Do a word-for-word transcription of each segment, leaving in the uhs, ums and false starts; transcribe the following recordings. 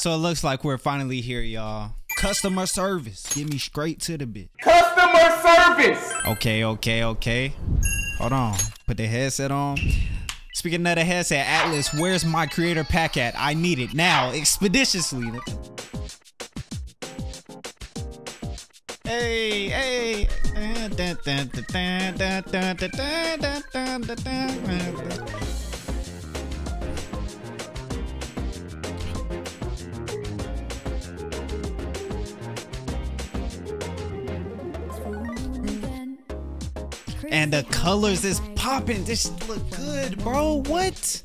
So it looks like we're finally here, y'all. Customer service. Get me straight to the bit. Customer service. Okay, okay, okay. Hold on. Put the headset on. Speaking of the headset, Atlus, where's my creator pack at? I need it now, expeditiously. Hey, hey. And the colors is popping. This look good, bro. What?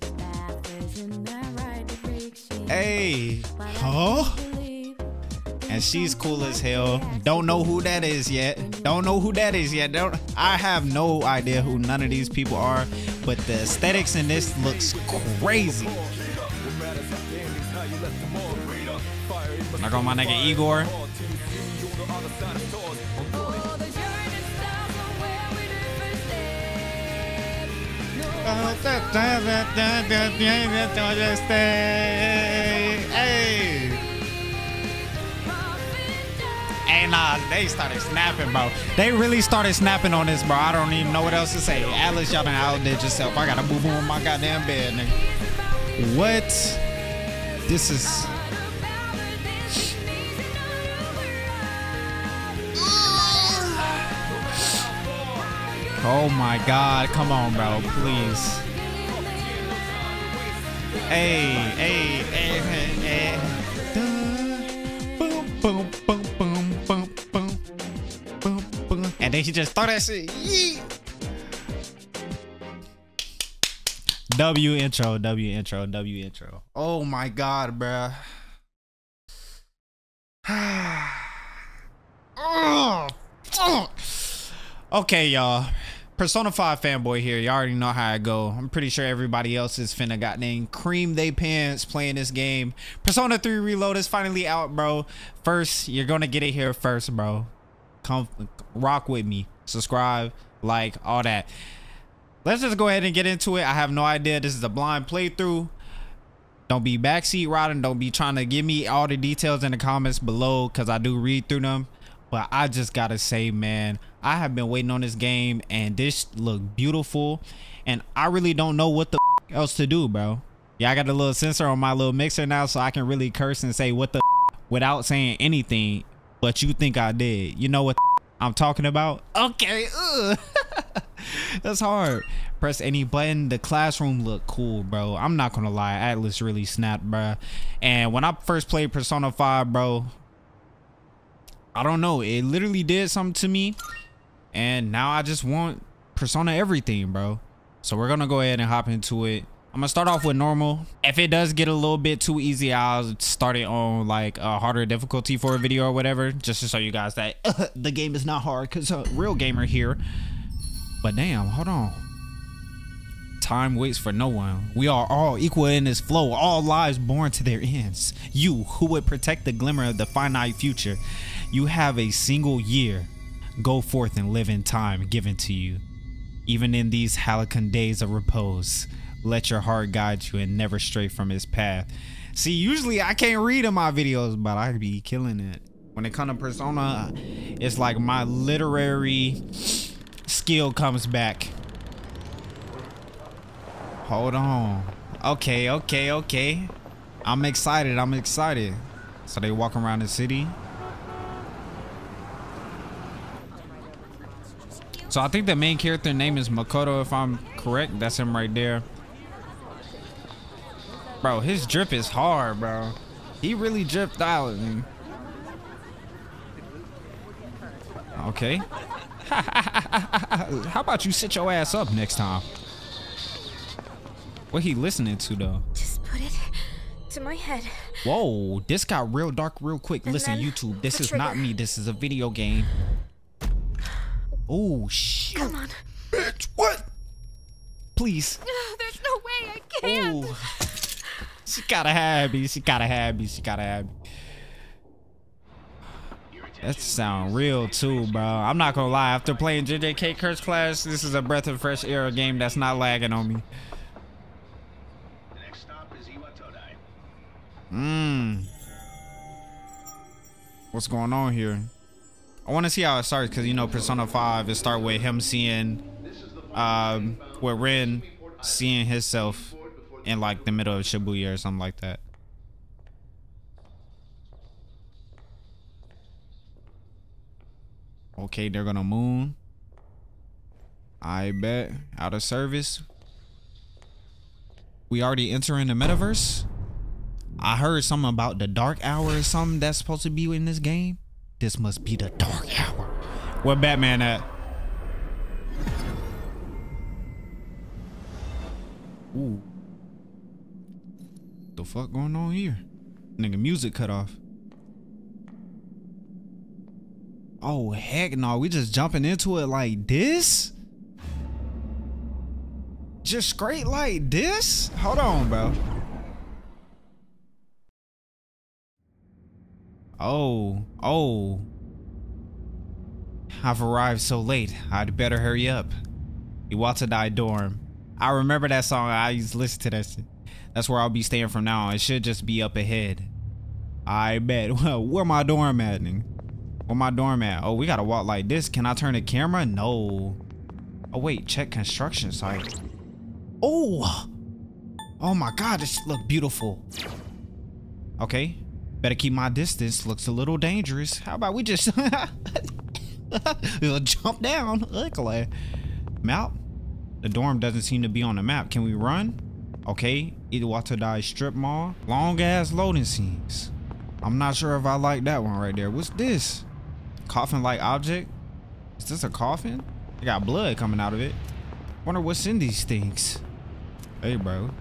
Hey. Huh? And she's cool as hell. Don't know who that is yet. Don't know who that is yet. Don't, I have no idea who none of these people are. But the aesthetics in this looks crazy. Knock on my nigga Igor. Hey. Hey, nah, they started snapping, bro. They really started snapping on this, bro. I don't even know what else to say. Atlus, y'all done outdid yourself. I gotta move on my goddamn bed, nigga. What? This is... Oh my god, come on, bro, please. Hey, hey, hey, hey, hey. Boom, boom, boom, boom, boom, boom, boom, boom. And then she just throw that shit. Yee. W intro, W intro, W intro. Oh my god, bro. Oh, fuck. Okay, y'all. Persona five fanboy here. You already know how I go. I'm pretty sure everybody else is finna goddamn cream they pants playing this game. Persona three Reload is finally out, bro. First, you're gonna get it here first, bro. Come rock with me. Subscribe, like, all that. Let's just go ahead and get into it. I have no idea. This is a blind playthrough. Don't be backseat riding. Don't be trying to give me all the details in the comments below, because I do read through them. But I just gotta say, man, I have been waiting on this game, and this look beautiful, and I really don't know what the f else to do, bro. Yeah, I got a little sensor on my little mixer now, so I can really curse and say what the f without saying anything. But you think I did? You know what the f I'm talking about? Okay, that's hard. Press any button. The classroom looked cool, bro. I'm not gonna lie, Atlus really snapped, bro. And when I first played Persona five, bro, I don't know, it literally did something to me, and now I just want Persona everything, bro. So we're gonna go ahead and hop into it. I'm gonna start off with normal. If it does get a little bit too easy, I'll start it on like a harder difficulty for a video or whatever, just to show you guys that uh, the game is not hard, because a real gamer here. But damn, hold on. Time waits for no one. We are all equal in this flow, all lives born to their ends. You who would protect the glimmer of the finite future, you have a single year. Go forth and live in time given to you. Even in these halcyon days of repose, let your heart guide you and never stray from its path. See, usually I can't read in my videos, but I be killing it. When it comes to Persona, it's like my literary skill comes back. Hold on. Okay, okay, okay. I'm excited. I'm excited. So they walk around the city. So I think the main character name is Makoto, if I'm correct. That's him right there. Bro, his drip is hard, bro. He really dripped out. Okay. How about you sit your ass up next time? What he listening to though? Just put it to my head. Whoa, this got real dark real quick. And listen, YouTube, this is trigger. Not me. This is a video game. Oh shit! Come on, bitch! What? Please. No, there's no way I can't. Ooh. She gotta have me. She gotta have me. She gotta have me. That sound real too, bro. I'm not gonna lie. After playing J J K Curse Clash, this is a breath of fresh air game that's not lagging on me. Mmm. what's going on here. I want to see how it starts, because, you know, Persona five, it start with him seeing, um, with Ren seeing himself in, like, the middle of Shibuya or something like that. Okay, they're gonna moon. I bet. Out of service. We already entering the metaverse? I heard something about the dark hour or something that's supposed to be in this game. This must be the dark hour. Where Batman at? Ooh. The fuck going on here? Nigga, music cut off. Oh, heck no. We just jumping into it like this? Just straight like this? Hold on, bro. Oh, oh. I've arrived so late. I'd better hurry up. Iwatodai dorm. I remember that song. I used to listen to that shit. That's where I'll be staying from now on. It should just be up ahead. I bet. Well, where my dorm at? Where my dorm at? Oh, we gotta walk like this. Can I turn the camera? No. Oh, wait. Check construction site. Oh! Oh my god, this look beautiful. Okay. Better keep my distance. Looks a little dangerous. How about we just we'll jump down? Luckily. Map? The dorm doesn't seem to be on the map. Can we run? Okay, Iwatodai strip mall. Long ass loading scenes. I'm not sure if I like that one right there. What's this? Coffin like object? Is this a coffin? It got blood coming out of it. Wonder what's in these things. Hey, bro.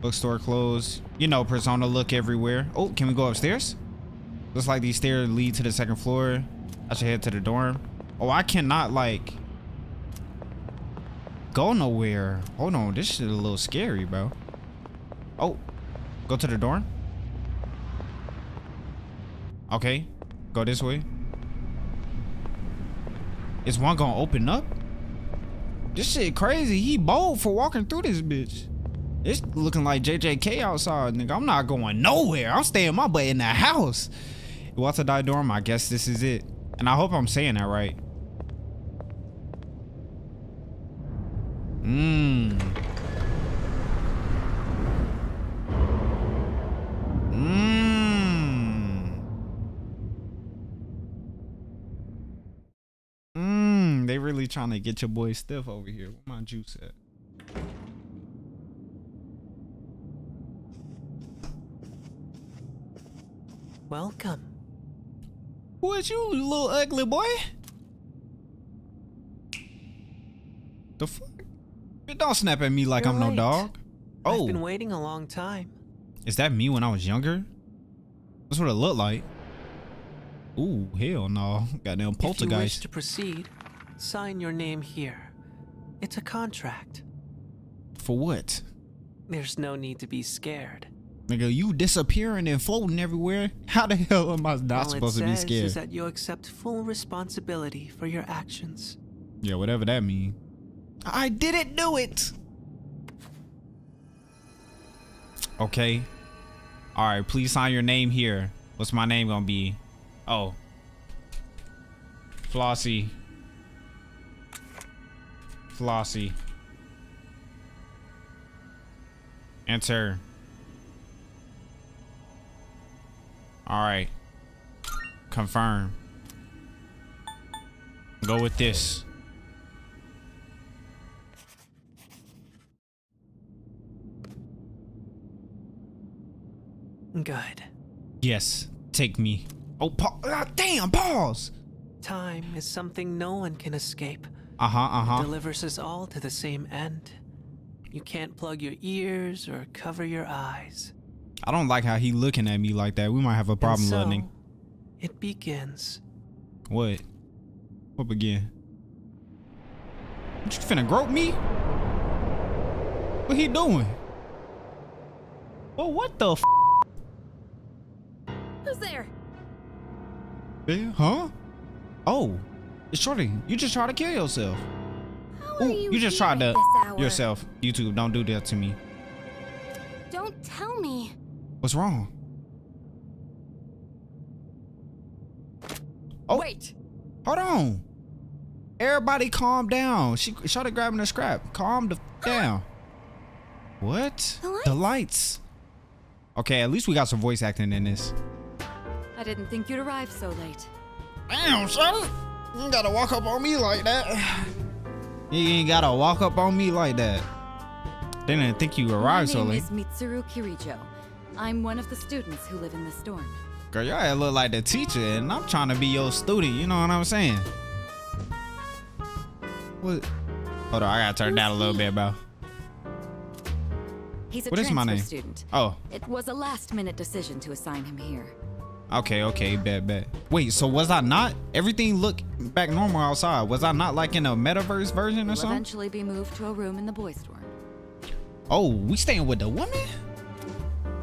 Bookstore closed. You know, Persona look everywhere. Oh, can we go upstairs? Looks like these stairs lead to the second floor. I should head to the dorm. Oh, I cannot, like, go nowhere. Hold on, this shit is a little scary, bro. Oh, go to the dorm. Okay, go this way. Is one gonna open up? This shit crazy. He bold for walking through this bitch. It's looking like J J K outside, nigga. I'm not going nowhere. I'm staying my butt in the house. Iwatodai dorm, I guess this is it. And I hope I'm saying that right. Mmm. Mmm. Mmm. They really trying to get your boy stiff over here. Where my juice at? Welcome. Who is you, little ugly boy? The fuck? Don't snap at me like You're I'm late. No dog. Oh. I've been waiting a long time. Is that me when I was younger? That's what it looked like. Ooh, hell no. Goddamn poltergeist. If you wish to proceed, sign your name here. It's a contract. For what? There's no need to be scared. Nigga, you disappearing and floating everywhere. How the hell am I not All supposed to be scared? All it says is that you accept full responsibility for your actions. Yeah, whatever that means. I didn't do it. Okay. All right, please sign your name here. What's my name gonna be? Oh. Flossie. Flossie. Enter. All right. Confirm. Go with this. Good. Yes, take me. Oh, pa ah, damn, pause. Time is something no one can escape. Uh-huh, uh-huh. It delivers us all to the same end. You can't plug your ears or cover your eyes. I don't like how he looking at me like that. We might have a problem, and so, learning. It begins. What? What begin? What, you finna grope me? What he doing? Well, what the f? Who's there? Yeah, huh? Oh, it's Shorty. You just tried to kill yourself. How Ooh, are you, you just tried to yourself. YouTube, don't do that to me. Don't tell me. What's wrong? Oh, wait. Hold on. Everybody calm down. She started grabbing her scrap. Calm the f down. What? The lights. the lights. Okay, at least we got some voice acting in this. I didn't think you'd arrive so late. Damn, son. You gotta walk up on me like that. You ain't gotta walk up on me like that. They didn't think you arrived so late. My name is Mitsuru Kirijo. I'm one of the students who live in this dorm. Girl, y'all look like the teacher, and I'm trying to be your student. You know what I'm saying? What? Hold on, I gotta turn down a little bit, bro. He's a what is my name? Student. Oh. It was a last-minute decision to assign him here. Okay, okay, bet, bet. Wait, so was I not? Everything looked back normal outside. Was I not like in a metaverse version or we'll something? Eventually be moved to a room in the boys' dorm. Oh, we staying with the woman?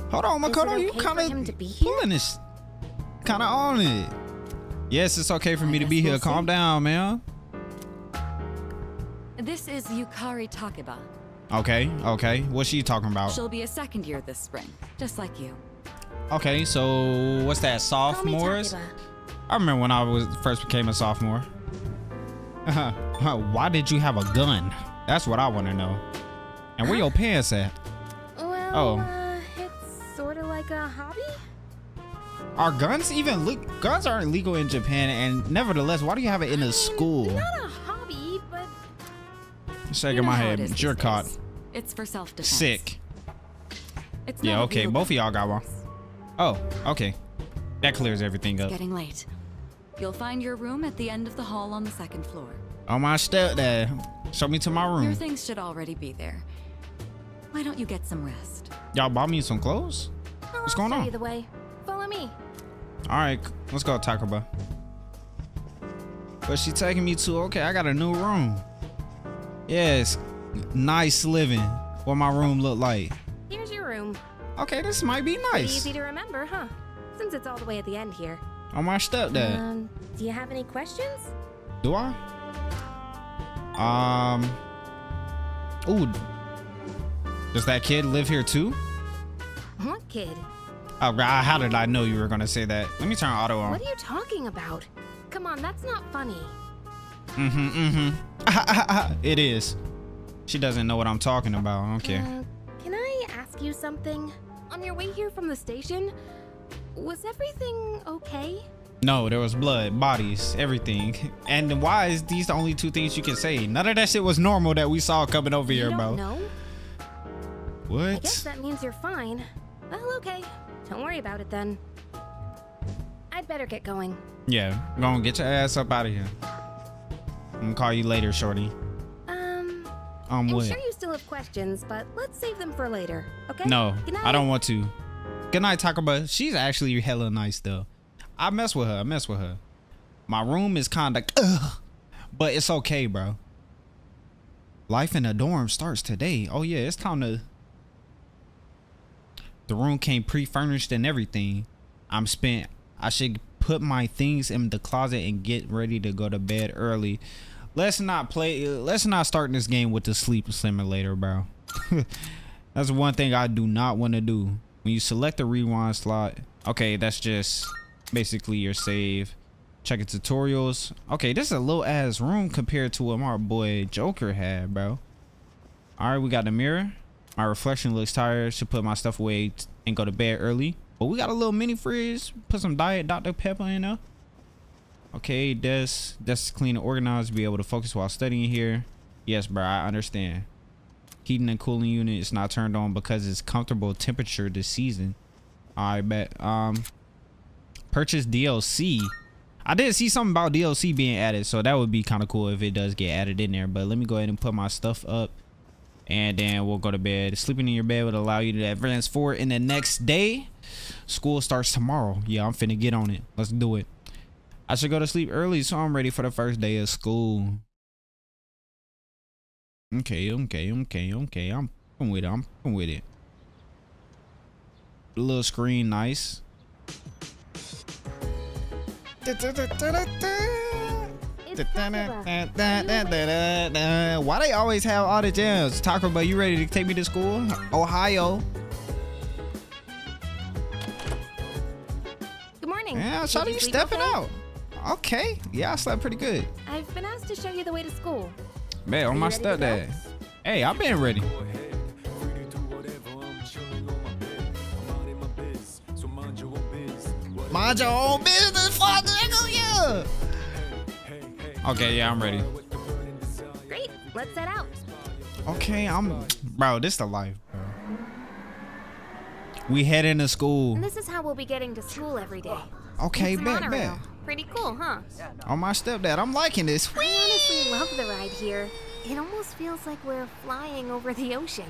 Hold on, Makoto, you kind of pulling this, kind of on it. Yes, it's okay for me to be here. Calm down, man. This is Yukari Takeba. Okay, okay. What's she talking about? She'll be a second year this spring, just like you. Okay, so what's that, sophomores? I remember when I was first became a sophomore. Why did you have a gun? That's what I want to know. And where huh? your pants at? Well, oh. uh, it's sort of like a hobby. Are guns even le guns aren't legal in Japan? And nevertheless, why do you have it in I a mean, school? Not a hobby, but shaking you know my head. It You're caught. It's for self-defense. Sick. It's yeah. Okay. Both of y'all got one. Oh, okay. That clears everything up. It's getting late. You'll find your room at the end of the hall on the second floor. Oh my stepdad, show me to my room. Your things should already be there. Why don't you get some rest? Y'all bought me some clothes? Well, What's going on? Either way, follow me. All right, let's go Takeba. Where's she taking me to? Okay, I got a new room. Yes, nice living. What my room look like? Here's your room. Okay, this might be nice. Easy to remember, huh? Since it's all the way at the end here. On my stepdad. Um, do you have any questions? Do I? Um. Ooh. Does that kid live here too? What kid? Oh, God, how did I know you were gonna say that? Let me turn auto on. What are you talking about? Come on, that's not funny. Mm-hmm. Mm-hmm. It is. She doesn't know what I'm talking about. Okay. Uh, can I ask you something? On your way here from the station, was everything okay? No, there was blood, bodies, everything. And why is these the only two things you can say? None of that shit was normal that we saw coming over you here, don't bro. Know? What? I guess that means you're fine. Well, okay. Don't worry about it then. I'd better get going. Yeah, gonna get your ass up out of here. I'm gonna call you later, shorty. Um, um I'm what? sure you still have questions, but let's save them for later, okay? No, I don't want to. Good night, Takeba. She's actually hella nice though. I mess with her. I mess with her. My room is kind of, ugh, but it's okay, bro. Life in a dorm starts today. Oh yeah, it's time to. The room came pre-furnished and everything. I'm spent. I should put my things in the closet and get ready to go to bed early. Let's not play. Let's not start this game with the sleep simulator, bro. That's one thing I do not want to do. When you select the rewind slot, okay, that's just. Basically your save. Check your tutorials. Okay, this is a little ass room compared to what my boy Joker had, bro. All right, we got the mirror. My reflection looks tired. Should put my stuff away and go to bed early. But we got a little mini fridge. Put some diet Doctor Pepper in there. Okay, desk. Desk clean and organized. Be able to focus while studying here. Yes, bro, I understand. Heating and cooling unit is not turned on because it's comfortable temperature this season. I bet. Um... Purchase D L C. I did see something about D L C being added, so that would be kind of cool if it does get added in there. But let me go ahead and put my stuff up, and then we'll go to bed. Sleeping in your bed would allow you to advance forward in the next day. School starts tomorrow. Yeah, I'm finna get on it. Let's do it. I should go to sleep early, so I'm ready for the first day of school. Okay, okay, okay, okay. I'm, I'm with it. I'm, I'm with it. Little screen, nice. Why they always have all the jams? Takeba, you ready to take me to school? Ohio. Good morning. Yeah, shawty, you stepping okay? out. Okay. Yeah, I slept pretty good. I've been asked to show you the way to school. Man, on my stepdad. Hey, I've been ready. Mind your own business, father. Yeah. Okay, yeah, I'm ready. Great. Let's set out. Okay, I'm... Bro, this the life, bro. We head into school. And this is how we'll be getting to school every day. Okay, bet, bet. Pretty cool, huh? On my stepdad, I'm liking this. I honestly love the ride here. It almost feels like we're flying over the ocean.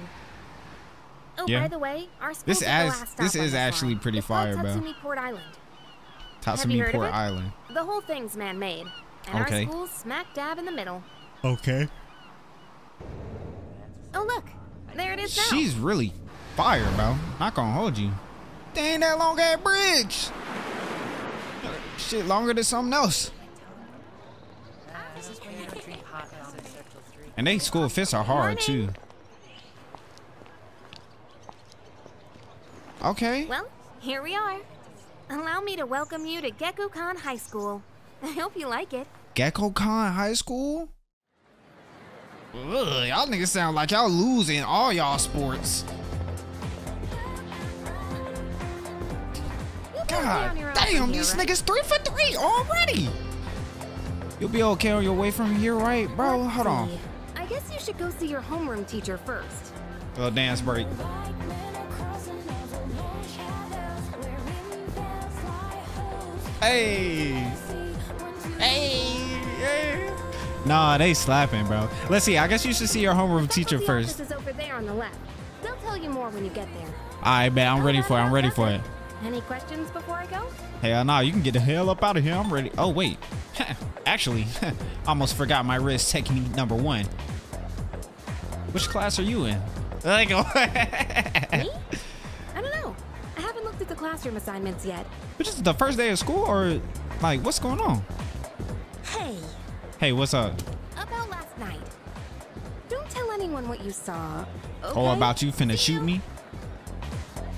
Oh, yeah. By the way, our school this is the last stop. This is actually pretty fire, bro. Tatsumi Port Island. Tatsumi Port Island. The whole thing's man-made. And okay. Our school's smack dab in the middle. Okay. Oh, look. There it is now. She's really fire, bro. Not gonna hold you. They ain't that long ass bridge. Shit, longer than something else. And they school fists are hard, too. Okay. Well, here we are. Allow me to welcome you to Gekkoukan High School. I hope you like it. Gekkoukan High School? Ugh, y'all niggas sound like y'all losing all y'all sports. God damn, these niggas three for three already. You'll be okay on your way from here, right, bro? Let's Hold see. on. I guess you should go see your homeroom teacher first. A dance break. Hey. Hey. Hey. Nah, they slapping, bro. Let's see. I guess you should see your homeroom teacher first. This is over there on the left. They'll tell you more when you get there. Alright, man. I'm ready for it. I'm ready for it. Any questions before I go? Hell nah, you can get the hell up out of here. I'm ready. Oh, wait. Actually, almost forgot my wrist technique number one. Which class are you in? Like, me? I don't know. I haven't looked at the classroom assignments yet. Which is the first day of school or like what's going on? Hey. Hey, what's up? About last night. Don't tell anyone what you saw. Okay? Oh, about you finna shoot me?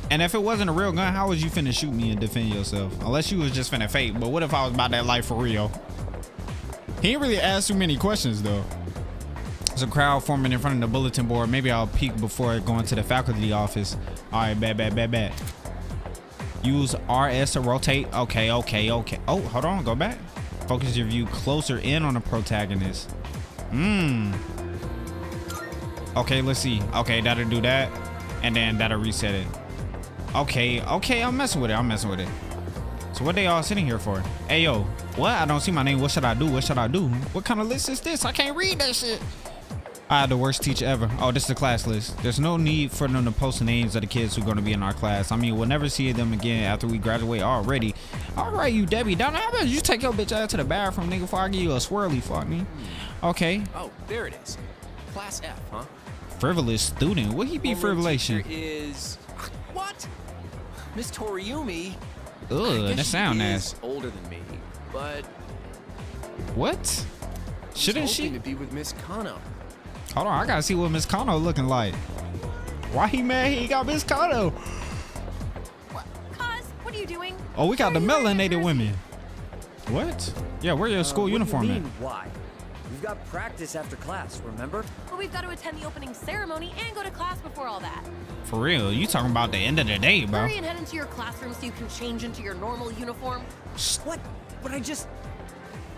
And if it wasn't a real gun, how was you finna shoot me and defend yourself? Unless you was just finna fake, but what if I was about that life for real? He ain't really asked too many questions, though. There's a crowd forming in front of the bulletin board. Maybe I'll peek before going to the faculty office. All right, bad, bad, bad, bad. Use R S to rotate. Okay, okay, okay. Oh, hold on, go back. Focus your view closer in on the protagonist. Mmm. Okay, let's see. Okay, that'll do that. And then that'll reset it. Okay, okay, I'm messing with it. I'm messing with it. So what they all sitting here for? Hey, yo, what? I don't see my name. What should I do? What should I do? What kind of list is this? I can't read that shit. I had the worst teacher ever. Oh, this is the class list. There's no need for them to post the names of the kids who are going to be in our class. I mean, we'll never see them again after we graduate already. All right, you Debbie Downer, how about you take your bitch out to the bathroom, nigga, before I give you a swirly, fuck me. Okay. Oh, there it is. Class F, huh? Frivolous student. Would he be frivolous? Is... What? Miss Toriumi? Ugh, that sound ass. Older than me, but what? Shouldn't she to be with Miss Kano? Hold on, I gotta see what Miss Kano looking like. Why he mad? He got Miss Kano. What? Cause, what are you doing? Oh, we got the melanated women. What? Yeah, where your uh, school uniform at? Why? We've got practice after class, remember? But we've got to attend the opening ceremony and go to class before all that. For real, you talking about the end of the day, bro. Hurry and head into your classroom so you can change into your normal uniform. What? But I just...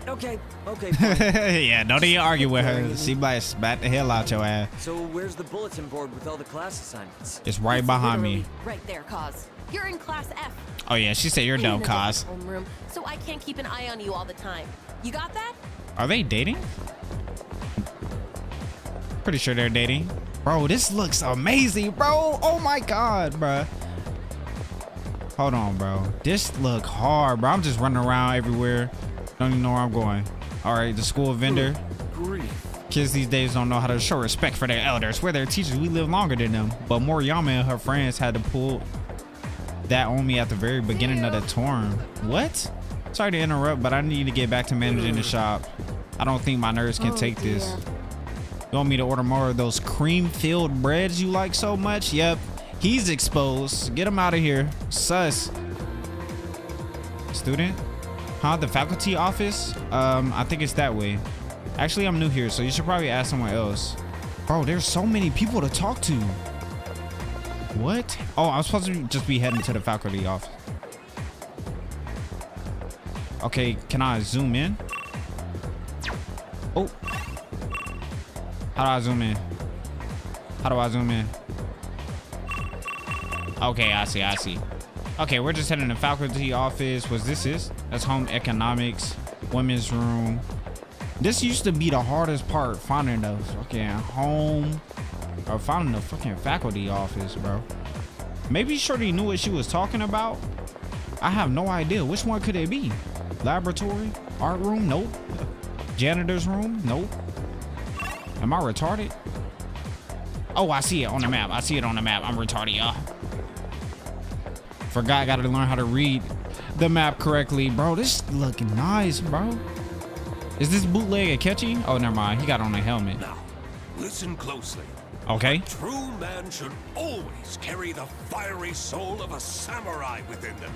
Okay, okay. Yeah, don't even argue with her. She might spat the hell out your ass. So where's the bulletin board with all the class assignments? It's right it's behind me. Right there, Cos. You're in class F. Oh yeah, she said you're dumb, Cos. Homeroom, so I can't keep an eye on you all the time. You got that? Are they dating? Pretty sure they're dating. Bro, this looks amazing, bro. Oh my god, bro. Hold on, bro. This look hard, bro. I'm just running around everywhere. Don't even know where I'm going. All right, the school vendor. Kids these days don't know how to show respect for their elders. We're their teachers. We live longer than them. But Moriyama and her friends had to pull that on me at the very beginning of the term. What? Sorry to interrupt, but I need to get back to managing the shop. I don't think my nerves can oh, take dear. this. You want me to order more of those cream-filled breads you like so much? Yep. He's exposed. Get him out of here. Sus. Student? Huh? The faculty office? Um, I think it's that way. Actually, I'm new here, so you should probably ask somewhere else. Bro, there's so many people to talk to. What? Oh, I was supposed to just be heading to the faculty office. Okay, can I zoom in? Oh. How do I zoom in? How do I zoom in? Okay, I see, I see. Okay, we're just heading to the faculty office. What's this is? That's home economics, women's room. This used to be the hardest part, finding the fucking home or finding the fucking faculty office, bro. Maybe Shorty knew what she was talking about. I have no idea. Which one could it be? Laboratory? Art room? Nope. Janitor's room? Nope. Am I retarded? Oh, I see it on the map. I see it on the map. I'm retarded, y'all. Forgot I gotta learn how to read the map correctly. Bro, this looking nice, bro. Is this bootleg Akechi? Oh, never mind. He got on a helmet. Now, listen closely. Okay. A true man should always carry the fiery soul of a samurai within them.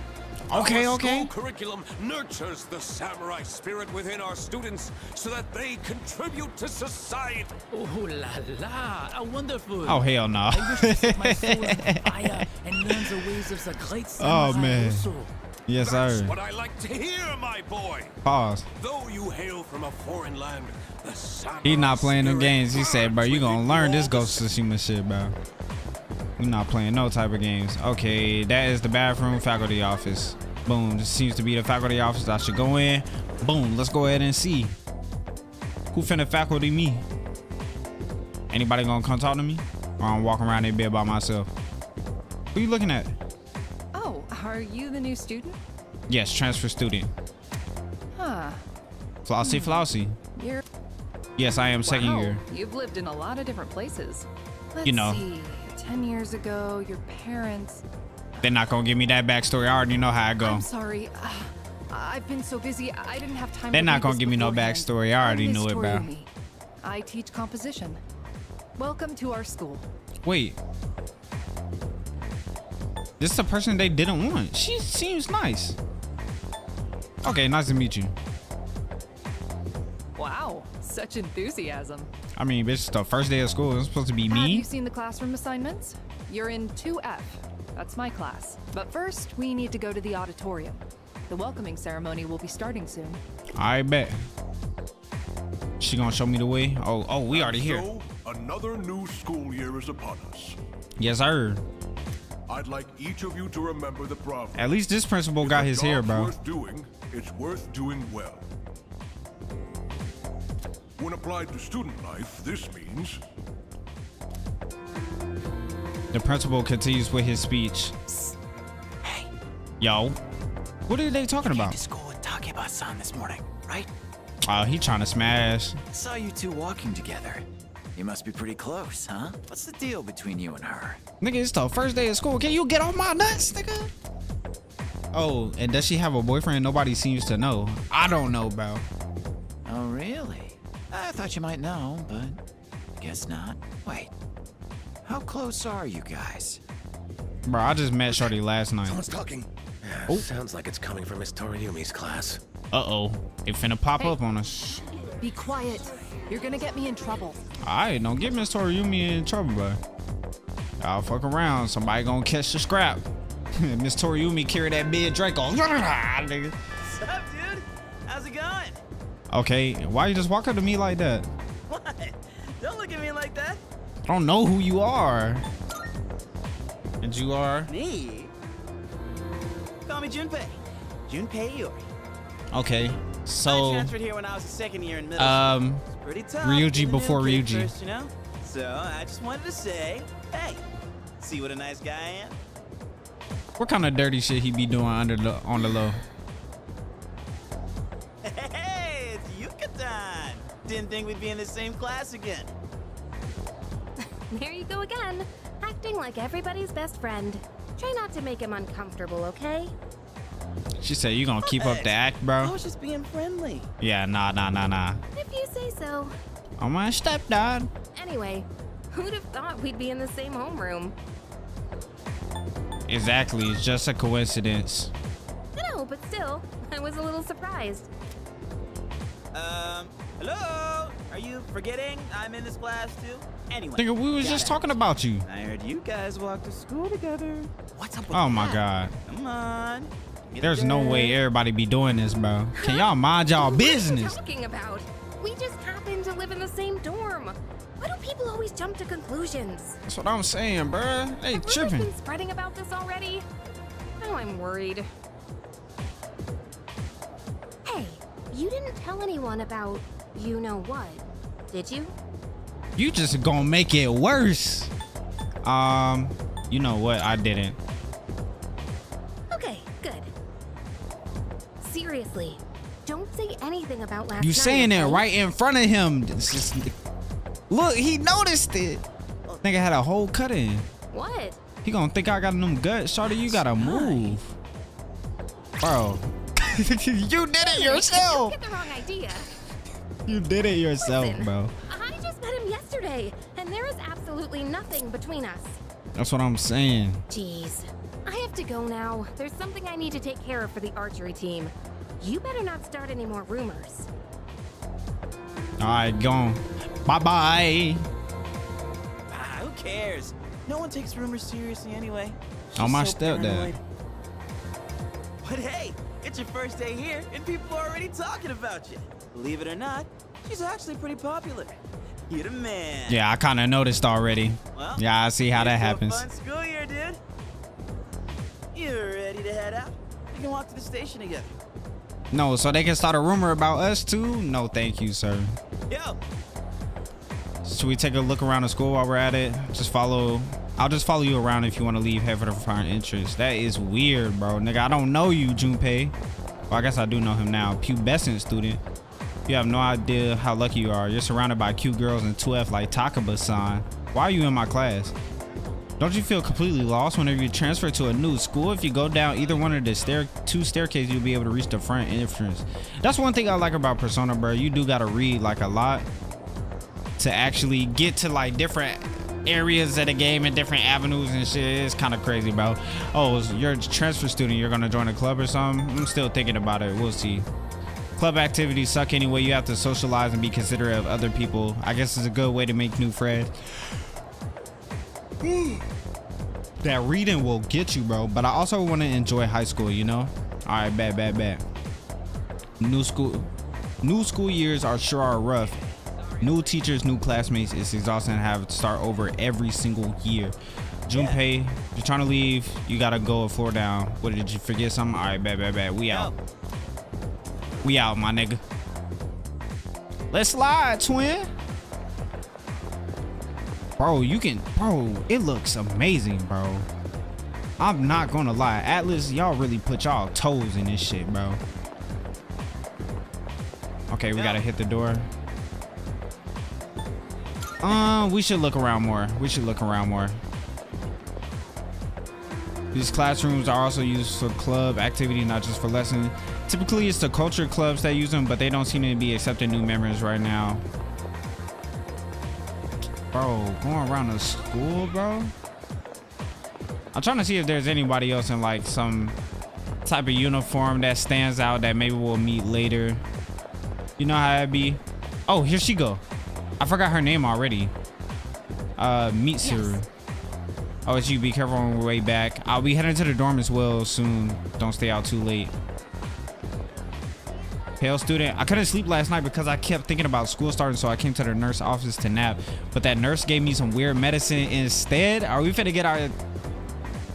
Okay, our okay. Our school curriculum nurtures the samurai spirit within our students so that they contribute to society. Oh la la, how wonderful. Oh hell no. I wish to set my soul on fire and learn the ways of the great samurai. Oh man. Also. Yes, that's sir. What I like to hear, my boy. Pause. Though you hail from a foreign land, he's not playing them games. He said, bro, you gonna learn this Ghost of Tsushima shit, bro. We're not playing no type of games. Okay, that is the bathroom, faculty office. Boom, this seems to be the faculty office I should go in. Boom, let's go ahead and see. Who finna faculty me? Anybody gonna come talk to me? Or I'm walking around in bed by myself? Who you looking at? Are you the new student? Yes, transfer student. Huh. Flossy, flossy. You're... Yes, I am second wow. year. You've lived in a lot of different places. Let's you know. See. Ten years ago, your parents... They're not going to give me that backstory. I already know how I go. I'm sorry. Uh, I've been so busy. I didn't have time They're to not going to give beforehand. me no backstory. I already knew it, bro. Me. I teach composition. Welcome to our school. Wait. This is the person they didn't want. She seems nice. Okay, nice to meet you. Wow, such enthusiasm. I mean, bitch, it's the first day of school. It's supposed to be me. Have you seen the classroom assignments? You're in two F. That's my class. But first, we need to go to the auditorium. The welcoming ceremony will be starting soon. I bet. She gonna show me the way? Oh, oh, we already here. So, another new school year is upon us. Yes, sir. I'd like each of you to remember the proverb. At least this principal if got his hair, bro. Worth doing, it's worth doing well. When applied to student life, this means... The principal continues with his speech. Hey. Yo. What are they talking about? I came to school with Takeba-san this morning, right? Oh, he trying to smash. I saw you two walking together. You must be pretty close, huh? What's the deal between you and her? Nigga, it's the first day of school. Can you get on my nuts, nigga? Oh, and does she have a boyfriend? Nobody seems to know. I don't know, bro. Oh, really? I thought you might know, but guess not. Wait, how close are you guys? Bro, I just met Shorty last night. Someone's talking. Oh. Sounds like it's coming from Miss Toriyumi's class. Uh-oh. It finna pop hey. up on us. Be quiet. You're gonna get me in trouble. Alright, don't get Miss Toriyumi in trouble, bro. Y'all fuck around. Somebody gonna catch the scrap. Miss Toriyumi carry that big Draco. Nigga. What's up, dude? How's it going? Okay, why you just walk up to me like that? What? Don't look at me like that. I don't know who you are. And you are? Me? Call me Junpei. Junpei Iori. Okay, so... I transferred here when I was a second year in middle um, school. Pretty tough. Ryuji before Ryuji. First, you know? So I just wanted to say, hey, see what a nice guy I am. What kind of dirty shit he be doing under the on the low? Hey, it's Yuka time. Didn't think we'd be in the same class again. There you go again, acting like everybody's best friend. Try not to make him uncomfortable, okay? She said, you gonna what? keep up the act, bro? I was just being friendly. Yeah, nah, nah, nah, nah. If you say so. Oh, my stepdad. Anyway, who'd have thought we'd be in the same homeroom? Exactly, it's just a coincidence. No, know, but still, I was a little surprised. Um, hello? Are you forgetting I'm in this class too? Anyway. Nigga, we was just it. talking about you. I heard you guys walk to school together. What's up with Oh my that? God. Come on. There's no way everybody be doing this, bro. Can y'all mind y'all business? What are you talking about? We just happen to live in the same dorm. Why do people always jump to conclusions? That's what I'm saying, bro. They tripping. Been spreading about this already. Now I'm worried. Hey, you didn't tell anyone about you know what, did you? You just gonna make it worse. Um, you know what? I didn't. Okay, good. Seriously, don't say anything about last night. You saying that right in front of him. This is, look, he noticed it. I think I had a whole cut in. What? He gonna think I got in them guts. Shawty, you gotta move. Bro. You did it yourself. Don't get the wrong idea. You did it yourself, Listen, bro. I just met him yesterday, and there is absolutely nothing between us. That's what I'm saying. Jeez. I have to go now. There's something I need to take care of for the archery team. You better not start any more rumors. All right, gone. Bye-bye. Ah, who cares? No one takes rumors seriously anyway. She's oh, my so stepdad. But hey, it's your first day here, and people are already talking about you. Believe it or not, she's actually pretty popular. You're the man. Yeah, I kind of noticed already. Well, yeah, I see how that happens. Fun school year, dude. You're ready to head out. You can walk to the station together. No, so they can start a rumor about us too? No, thank you, sir. Yo. Should we take a look around the school while we're at it? Just follow. I'll just follow you around if you want to leave here for the front entrance. That is weird, bro. Nigga, I don't know you, Junpei. Well, I guess I do know him now. Pubescent student. You have no idea how lucky you are. You're surrounded by cute girls in two F like Takeba-san. Why are you in my class? Don't you feel completely lost whenever you transfer to a new school? If you go down either one of the stair two staircases, you'll be able to reach the front entrance. That's one thing I like about Persona, bro. You do gotta read like a lot to actually get to like different areas of the game and different avenues and shit. It's kind of crazy, bro. Oh, you're a transfer student. You're gonna join a club or something? I'm still thinking about it. We'll see. Club activities suck anyway. You have to socialize and be considerate of other people. I guess it's a good way to make new friends. That reading will get you, bro. But I also want to enjoy high school, you know? All right, bad, bad, bad. New school, new school years are sure are rough. New teachers, new classmates. It's exhausting to have to start over every single year. Junpei, if you're trying to leave, you gotta go a floor down. What, did you forget something? All right, bad, bad, bad. We out. We out, my nigga. Let's slide, twin. Bro, you can, bro, it looks amazing, bro. I'm not gonna lie. Atlus, y'all really put y'all toes in this shit, bro. Okay, we gotta hit the door. Uh, we should look around more. We should look around more. These classrooms are also used for club activity, not just for lesson. Typically, it's the culture clubs that use them, but they don't seem to be accepting new members right now. Bro, going around the school, bro. I'm trying to see if there's anybody else in like some type of uniform that stands out that maybe we'll meet later. You know how it be. Oh, here she go. I forgot her name already. Uh, Mitsuru. Yes. Oh, it's you. Be careful on your way back. I'll be heading to the dorm as well soon. Don't stay out too late. Pale student. I couldn't sleep last night because I kept thinking about school starting, so I came to the nurse's office to nap. But that nurse gave me some weird medicine instead. Are we finna get our,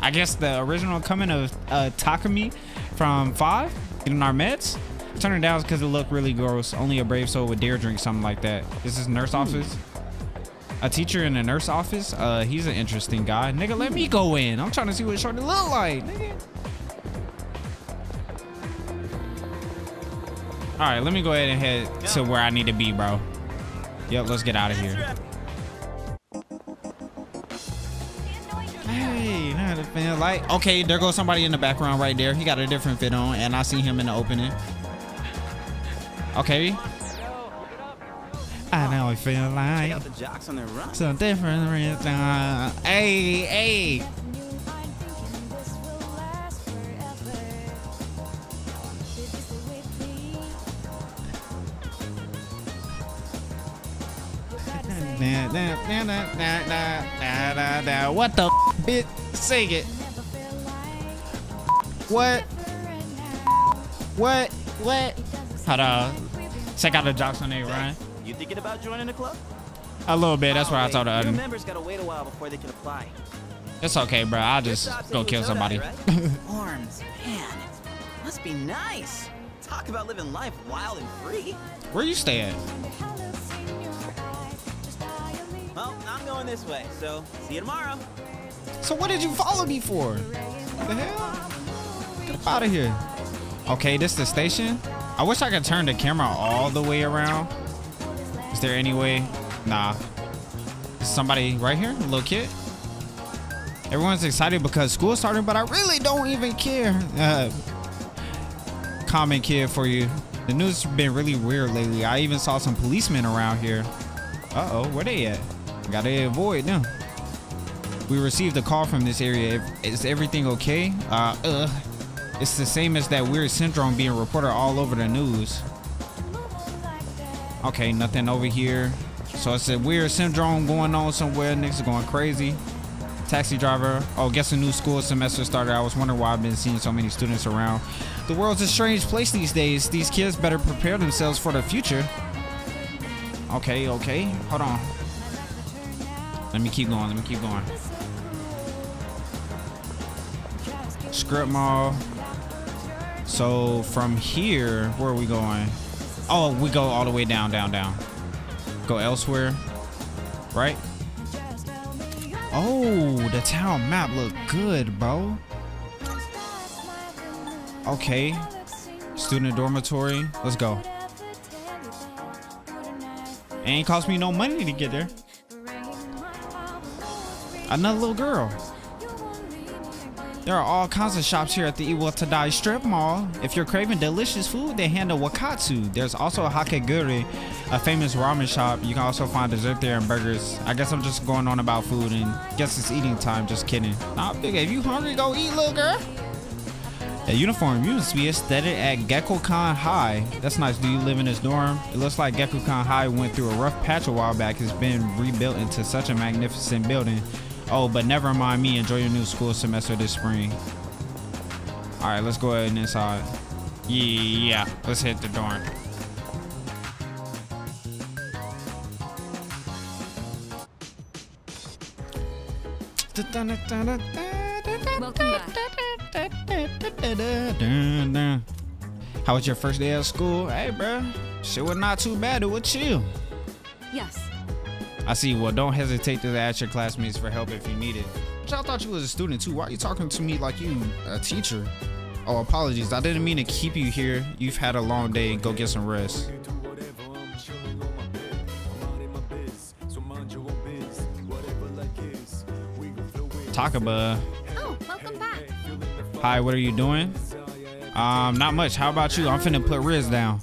I guess, the original coming of uh, Tatsumi from five? Getting our meds? Turn it down because it looked really gross. Only a brave soul would dare drink something like that. This is nurse office. A teacher in a nurse office? Uh, he's an interesting guy. Nigga, let me go in. I'm trying to see what shorty look like, nigga. All right, let me go ahead and head to where I need to be, bro. Yep, let's get out of here. Hey, not a fan light. Okay, there goes somebody in the background right there. He got a different fit on, and I see him in the opening. Okay. I know I feel like so different. Hey, hey. na na na na na na na na. What the bitch? Sing it. What? What? What? Hold on. Check out the jocks when they run. You thinking about joining the club? A little bit. That's where I told the other. New members gotta wait a while before they can apply. It's okay, bro. I'll just go kill somebody. Arms, man. Must be nice. Talk about living life wild and free. Where you stay at? Well, I'm going this way, so see you tomorrow. So what did you follow me for? What the hell? Get up out of here. Okay, this is the station. I wish I could turn the camera all the way around. Is there any way? Nah. Is somebody right here? A little kid? Everyone's excited because school's starting, but I really don't even care. Uh, comment kid for you. The news has been really weird lately. I even saw some policemen around here. Uh-oh, where they at? Gotta avoid them. We received a call from this area. Is everything okay? Uh, uh. It's the same as that weird syndrome being reported all over the news. Okay, nothing over here. So it's a weird syndrome going on somewhere. Niggas going crazy. Taxi driver. Oh, guess a new school semester started. I was wondering why I've been seeing so many students around. The world's a strange place these days. These kids better prepare themselves for the future. Okay, okay. Hold on. Let me keep going. Let me keep going. Script mall. So from here, where are we going? Oh, we go all the way down, down, down. Go elsewhere. Right? Oh, the town map look good, bro. Okay. Student dormitory. Let's go. It ain't cost me no money to get there. Another little girl. There are all kinds of shops here at the Iwatodai Strip Mall. If you're craving delicious food, they handle wakatsu. There's also a hakeguri, a famous ramen shop. You can also find dessert there and burgers. I guess I'm just going on about food and guess it's eating time. Just kidding. Nah, big, if you hungry, go eat, little girl. The uniform used to be aesthetic at Gekkoukan High. That's nice. Do you live in this dorm? It looks like Gekkoukan High went through a rough patch a while back. It's been rebuilt into such a magnificent building. Oh, but never mind me. Enjoy your new school semester this spring. All right, let's go ahead and inside. Yeah, let's hit the dorm. How was your first day of school? Hey, bro. Shit was not too bad. It was chill. Yes. I see. Well, don't hesitate to ask your classmates for help if you need it. But y'all thought you was a student too. Why are you talking to me like you a teacher? Oh, apologies. I didn't mean to keep you here. You've had a long day. Go get some rest. Takeba. Oh, welcome back. Hi, what are you doing? Um, not much. How about you? I'm finna put Riz down.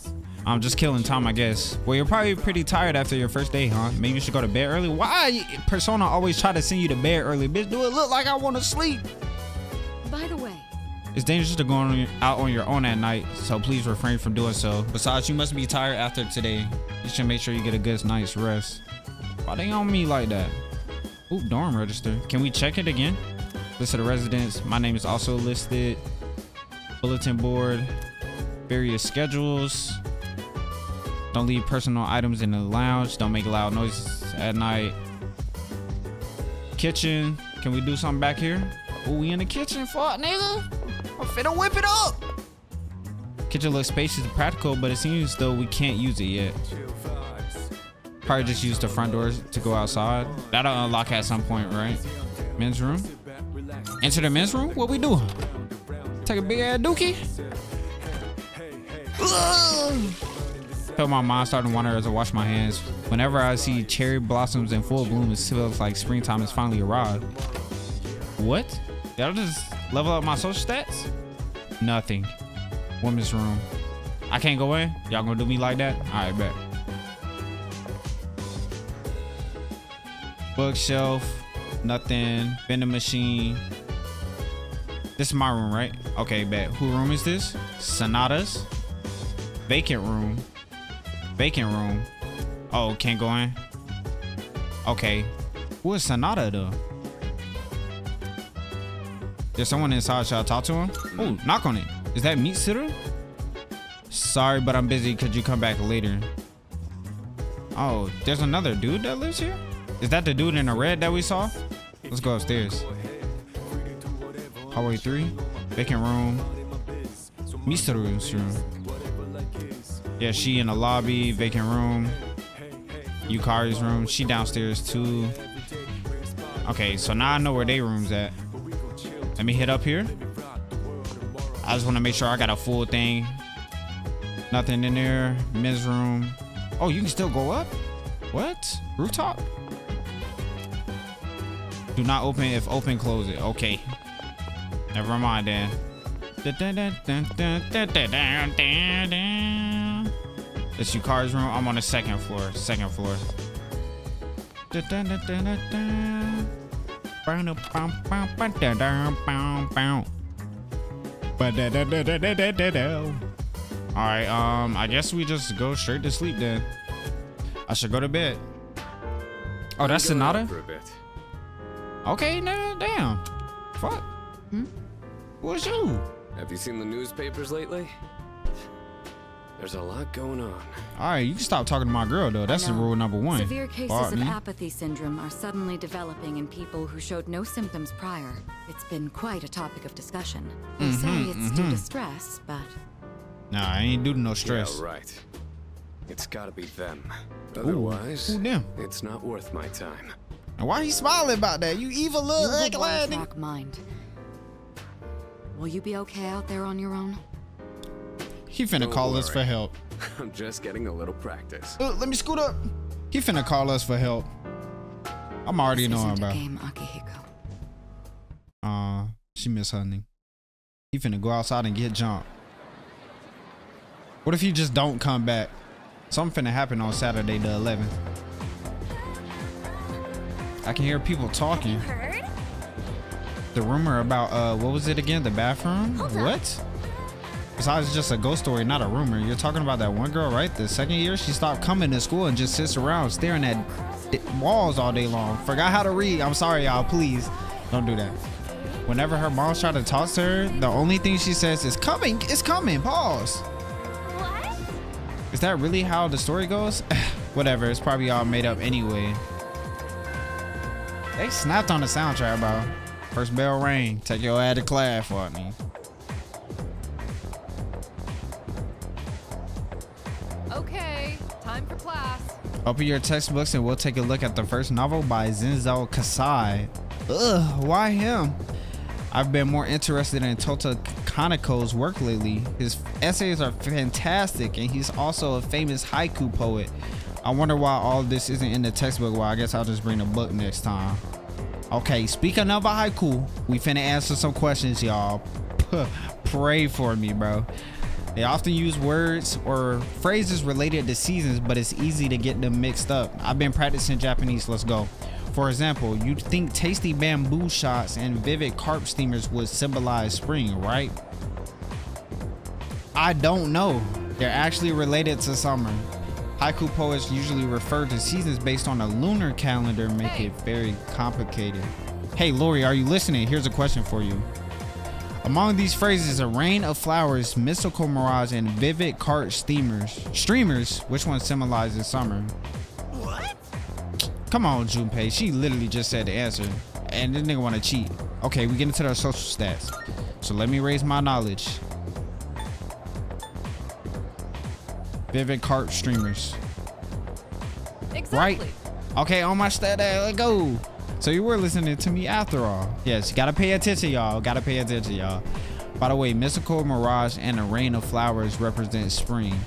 I'm just killing time, I guess. Well, you're probably pretty tired after your first day, huh? Maybe you should go to bed early. Why Persona always try to send you to bed early? Bitch, do it look like I want to sleep? By the way, it's dangerous to go on, out on your own at night, so please refrain from doing so. Besides, you must be tired after today. You should make sure you get a good night's rest. Why they on me like that? Ooh, dorm register. Can we check it again? List of the residents. My name is also listed. Bulletin board. Various schedules. Don't leave personal items in the lounge. Don't make loud noises at night. Kitchen. Can we do something back here? Ooh, we in the kitchen. Fuck, nigga. I'm finna whip it up. Kitchen looks spacious and practical, but it seems though we can't use it yet. Probably just use the front doors to go outside. That'll unlock at some point, right? Men's room. Enter the men's room? What we do? Take a big ass dookie? Ugh. Felt my mind starting to wander as I wash my hands. Whenever I see cherry blossoms in full bloom, it feels like springtime has finally arrived. What? Did I just level up my social stats? Nothing. Women's room. I can't go in? Y'all gonna do me like that? All right, bet. Bookshelf. Nothing. Vending machine. This is my room, right? Okay, bet. Who room is this? Sanada's. Vacant room. Vacant room. Oh, can't go in. Okay. Who is Sanada though? There's someone inside. Shall I talk to him? Oh, knock on it. Is that Mitsuru? Sorry, but I'm busy. Could you come back later? Oh, there's another dude that lives here? Is that the dude in the red that we saw? Let's go upstairs. Hallway three. Vacant room. Mitsuru's room. Yeah, she in the lobby. Vacant room. Yukari's room. She downstairs too. Okay, so now I know where their room's at. Let me hit up here. I just want to make sure I got a full thing. Nothing in there. Men's room. Oh, you can still go up? What? Rooftop? Do not open. If open, close it. Okay. Never mind then. It's Yukari's room. I'm on the second floor. Second floor. Alright, um, I guess we just go straight to sleep then. I should go to bed. Oh, that's Sonata? Okay, now, damn. Fuck. Hmm? What's you? Have you seen the newspapers lately? There's a lot going on. All right, you can stop talking to my girl, though. That's the rule number one. Severe cases Bart, of man. apathy syndrome are suddenly developing in people who showed no symptoms prior. It's been quite a topic of discussion. Mm-hmm, I'm sorry it's mm-hmm. due to stress, but... Nah, I ain't due to no stress. Yeah, right. It's gotta be them. Otherwise, ooh, damn. It's not worth my time. Now, why are you smiling about that? You evil little egg-landing mind. Will you be okay out there on your own? He finna Don't call worry. us for help. I'm just getting a little practice. Uh, let me scoot up. He finna call us for help. I'm already knowing, bro. Game, Akihiko. Uh, she missed her name. He finna go outside and get jumped. What if you just don't come back? Something finna happen on Saturday the eleventh. I can hear people talking. You heard? The rumor about uh, what was it again? The bathroom? Hold what? Up. Besides, just a ghost story, not a rumor. You're talking about that one girl, right? The second year, she stopped coming to school and just sits around staring at walls all day long. Forgot how to read. I'm sorry, y'all. Please don't do that. Whenever her mom's trying to talk to her, the only thing she says is coming. It's coming. Pause. What? Is that really how the story goes? Whatever. It's probably all made up anyway. They snapped on the soundtrack, bro. First bell rang. Take your ass to class for me. Okay, time for class. Open your textbooks and we'll take a look at the first novel by Zinzo Kasai. Ugh, why him? I've been more interested in Tota Kaneko's work lately. His essays are fantastic and he's also a famous haiku poet. I wonder why all this isn't in the textbook. Well, I guess I'll just bring the book next time. Okay, speaking of a haiku, we finna answer some questions, y'all. Pray for me, bro. They often use words or phrases related to seasons, but it's easy to get them mixed up. I've been practicing Japanese. Let's go. For example, you'd think tasty bamboo shots and vivid carp steamers would symbolize spring, right? I don't know. They're actually related to summer. Haiku poets usually refer to seasons based on a lunar calendar, make hey. it very complicated. Hey, Lori, are you listening? Here's a question for you. Among these phrases, a rain of flowers, mystical mirage, and vivid cart steamers. Streamers, which one symbolizes summer? What? Come on, Junpei. She literally just said the answer. And this nigga wanna cheat. Okay, we get into our social stats. So let me raise my knowledge. Vivid cart streamers. Exactly. Right? Okay, on my stat, let's go. So you were listening to me after all. Yes, you gotta pay attention, y'all. Gotta pay attention, y'all. By the way, mystical mirage and a rain of flowers represent spring.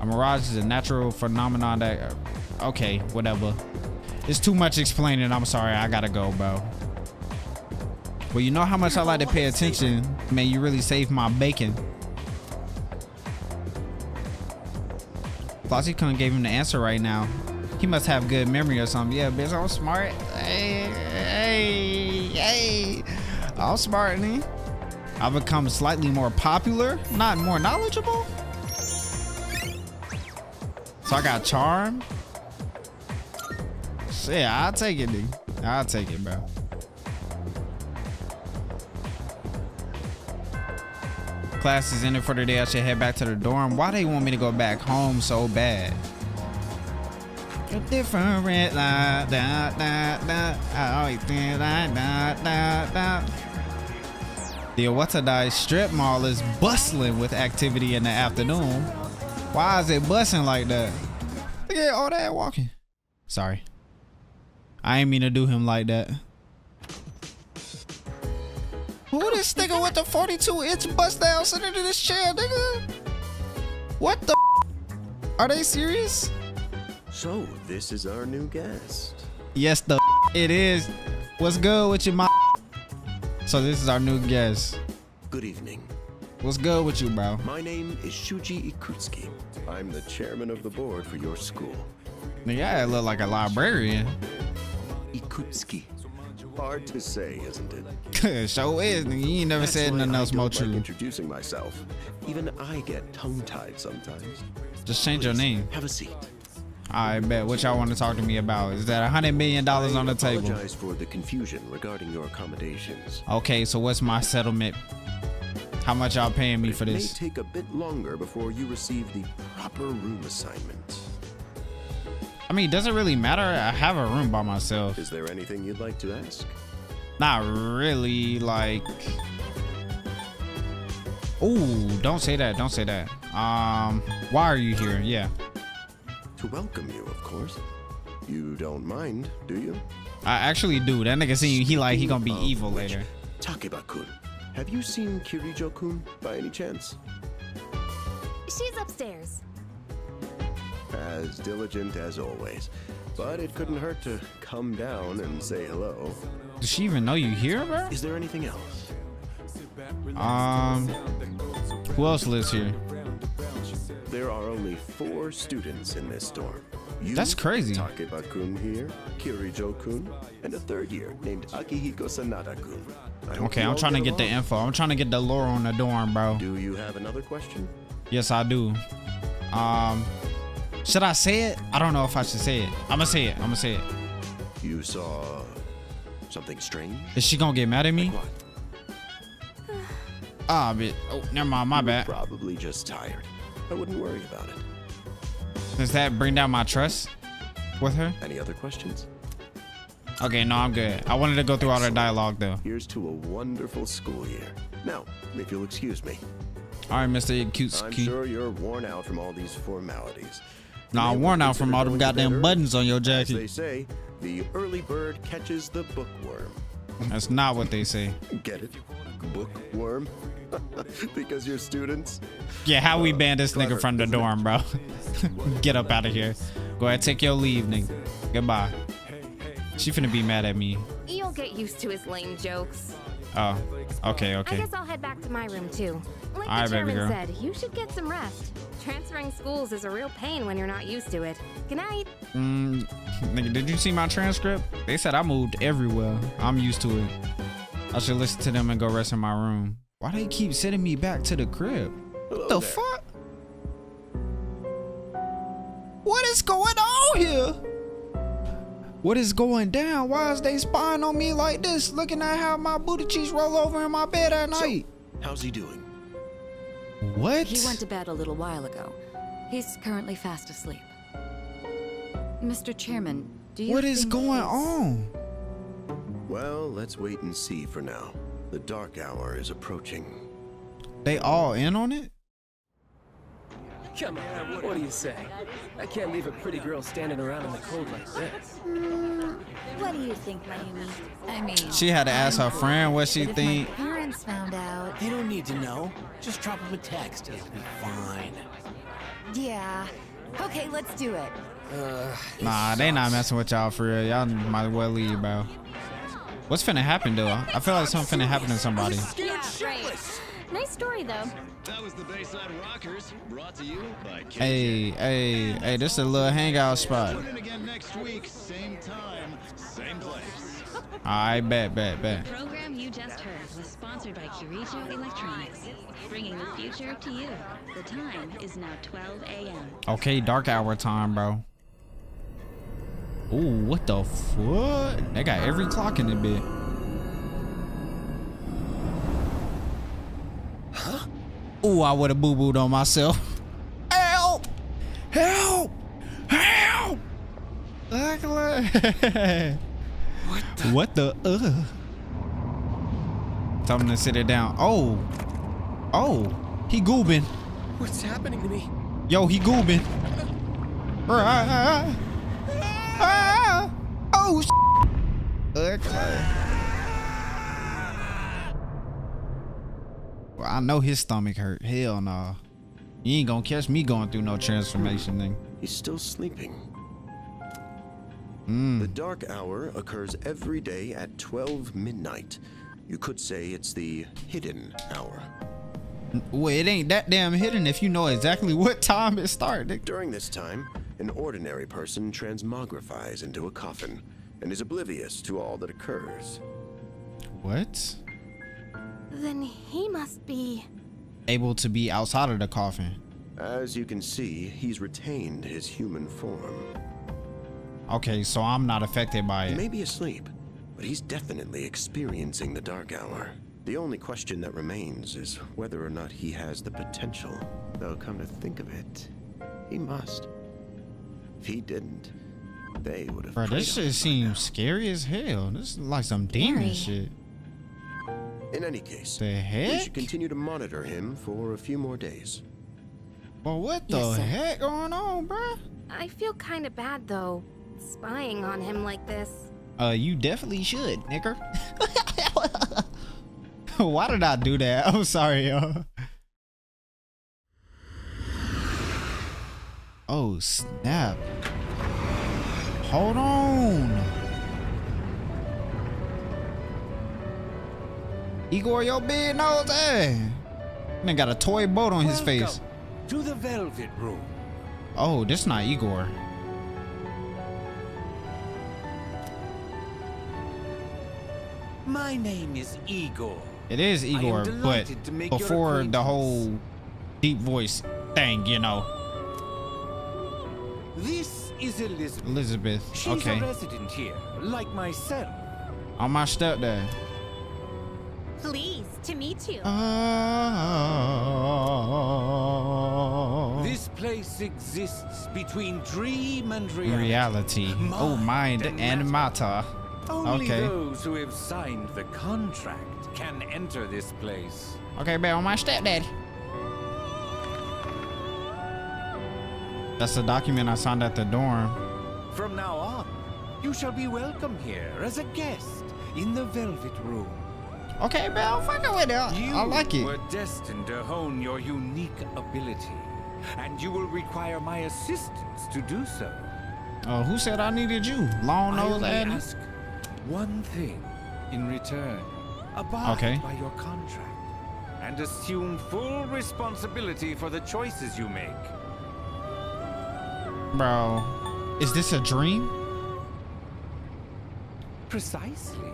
A mirage is a natural phenomenon that... Okay, whatever. It's too much explaining. I'm sorry. I gotta go, bro. Well, you know how much I like to pay attention. Man, you really saved my bacon. Flossie couldn't gave him the answer right now. He must have good memory or something. Yeah, bitch, I'm smart. Hey, hey, hey. I'm smart, man. I've become slightly more popular, not more knowledgeable. So I got charm. Yeah, I'll take it, dude. I'll take it, bro. Class is ended for the day. I should head back to the dorm. Why they want me to go back home so bad? A different red light, da, da, da. I always feel like da, da, da. The Iwatodai strip mall is bustling with activity in the afternoon. Why is it bustling like that? Look at all that walking. Sorry. I ain't mean to do him like that. Who this nigga with the forty-two inch bust down sitting in this chair, nigga? What the f? Are they serious? So this is our new guest. Yes, the it is. What's good with you, my? So this is our new guest. Good evening. What's good with you, bro? My name is Shuji Ikutsuki. I'm the chairman of the board for your school. Yeah, I look like a librarian. Ikutsuki. Hard to say, isn't it? So is. You ain't never That's said nothing else more true. Like introducing myself. Even I get tongue-tied sometimes. Just change Please, your name. Have a seat. I bet. What y'all want to talk to me about? Is that one hundred million dollars on the table? I apologize for the confusion regarding your accommodations. Okay, so what's my settlement? How much y'all paying me for this? It may take a bit longer before you receive the proper room assignment. I mean, does it really matter? I have a room by myself. Is there anything you'd like to ask? Not really, like... Ooh, don't say that, don't say that. Um, why are you here? Yeah. To welcome you, of course. You don't mind, do you? I actually do. That nigga seen you. He like he gonna be evil later. Takeba-kun, have you seen Kirijo-kun by any chance? She's upstairs. As diligent as always, but it couldn't hurt to come down and say hello. Does she even know you here, bro? Is there anything else? Um, who else lives here? There are only four students in this dorm. You, That's crazy. Takeba-kun here, Kirijo-kun, and a third year named Akihiko Sanada-kun. Okay, I'm trying to get the info. I'm trying to get the lore on the dorm, bro. Do you have another question? Yes, I do. Um, should I say it? I don't know if I should say it. I'm gonna say it. I'm gonna say it. You saw something strange? Is she gonna get mad at me? Ah, like oh, oh, never mind. My bad. You're probably just tired. I wouldn't worry about it. Does that bring down my trust with her? Any other questions? Okay, no, I'm good. I wanted to go through all the dialogue though. Here's to a wonderful school year. Now, if you'll excuse me. All right, Mister Ikutsuki. I'm sure you're worn out from all these formalities. Nah, I'm worn out from all them goddamn buttons on your jacket. As they say, the early bird catches the bookworm. That's not what they say. Get it? Bookworm? Because you're students? Yeah, how uh, we ban this clever, nigga from the dorm, it? Bro. Get up out of here. Go ahead, take your leave, nigga. Goodbye. She finna be mad at me. You'll get used to his lame jokes. Oh, okay, okay. I guess I'll head back to my room, too. Like All right, the chairman said, you should get some rest. Transferring schools is a real pain when you're not used to it. Good night. Mm, nigga, did you see my transcript? They said I moved everywhere. I'm used to it. I should listen to them and go rest in my room. Why they keep sending me back to the crib? What the fuck? What is going on here? What is going down? Why is they spying on me like this? Looking at how my booty cheeks roll over in my bed at night. So, how's he doing? What? He went to bed a little while ago. He's currently fast asleep. Mister Chairman, do you What is going on? Well, let's wait and see for now. The dark hour is approaching. They all in on it? Come on, what do you say? I can't leave a pretty girl standing around in the cold like this. Mm, what do you think, Miami? I mean, she had to ask her friend what she think. If my parents found out. They don't need to know. Just drop them a text. It'll be fine. Yeah. Okay, let's do it. Uh, nah, they not messing with y'all for real. Y'all might well leave, bro. What's finna happen, though? I feel like something finna happen to somebody. Yeah, right. Nice story, though. That was the Bayside Rockers, brought to you by Hey, hey, hey, this is a little hangout spot. Tune in again next week, same time, same place. I bet, bet, bet. The program you just heard was sponsored by Kirijo Electronics, bringing the future to you. The time is now twelve A M Okay, dark hour time, bro. Oh, what the fuck? That got every clock in the bed. Huh? Oh, I would have boo-booed on myself. Help! Help! Help! What the? What the? Uh. Tell him to sit it down. Oh. Oh. He goobin'. What's happening to me? Yo, he goobin'. Ah, ah, oh, sh okay. Well, I know his stomach hurt. Hell no. You ain't gonna catch me going through no transformation thing. He's still sleeping. Mm. The dark hour occurs every day at twelve midnight. You could say it's the hidden hour. Well, it ain't that damn hidden if you know exactly what time it started. During this time, an ordinary person transmogrifies into a coffin and is oblivious to all that occurs. What? Then he must be able to be outside of the coffin. As you can see, he's retained his human form. Okay, so I'm not affected by it. He may be asleep, but he's definitely experiencing the dark hour. The only question that remains is whether or not he has the potential. Though, come to think of it, he must. If he didn't, they would have. Bro, this shit seems scary as hell. This is like some demon shit. In any case, the heck? We should continue to monitor him for a few more days. Well, what the yes, heck going on, bro? I feel kind of bad though, spying on him like this. Uh, you definitely should, nigger. Why did I do that? I'm sorry, y'all. Oh, snap. Hold on. Igor, your big nose, hey. Man got a toy boat on his face. To the Velvet Room. Oh, this not Igor. My name is Igor. It is Igor, but before the whole deep voice thing, you know. This is Elizabeth. Elizabeth, she's okay. She's a resident here, like myself. I'm my stepdad. Pleased to meet you. Uh, this place exists between dream and reality. Reality. Oh, mind and, and matter. Only okay. Those who have signed the contract can enter this place. Okay, man, on my stepdad. That's the document I signed at the dorm. From now on, you shall be welcome here as a guest in the Velvet Room. Okay, man, I'm fucking with it. I like it. You were destined to hone your unique ability, and you will require my assistance to do so. Oh, uh, who said I needed you? Long nose Adam. One thing in return, abide okay. by your contract and assume full responsibility for the choices you make. Bro, is this a dream? Precisely.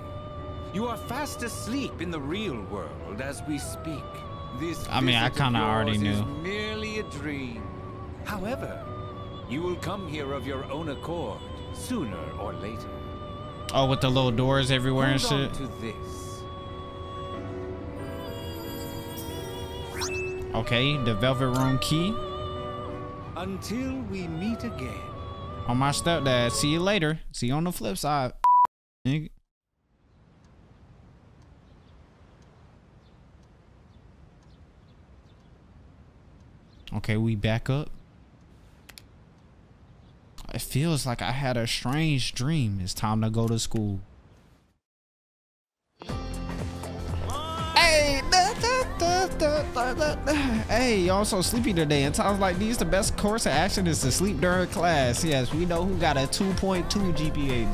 You are fast asleep in the real world as we speak. This I mean, I kind of already knew. Is merely a dream. However, you will come here of your own accord sooner or later. Oh, with the little doors everywhere and shit. Okay, the Velvet Room key. Until we meet again. On my stepdad. See you later. See you on the flip side. Nigga. Okay, we back up. It feels like I had a strange dream. It's time to go to school. Hey, da, da, da, da, da, da. Hey, y'all so sleepy today. In times like these, the best course of action is to sleep during class. Yes, we know who got a two point two G P A.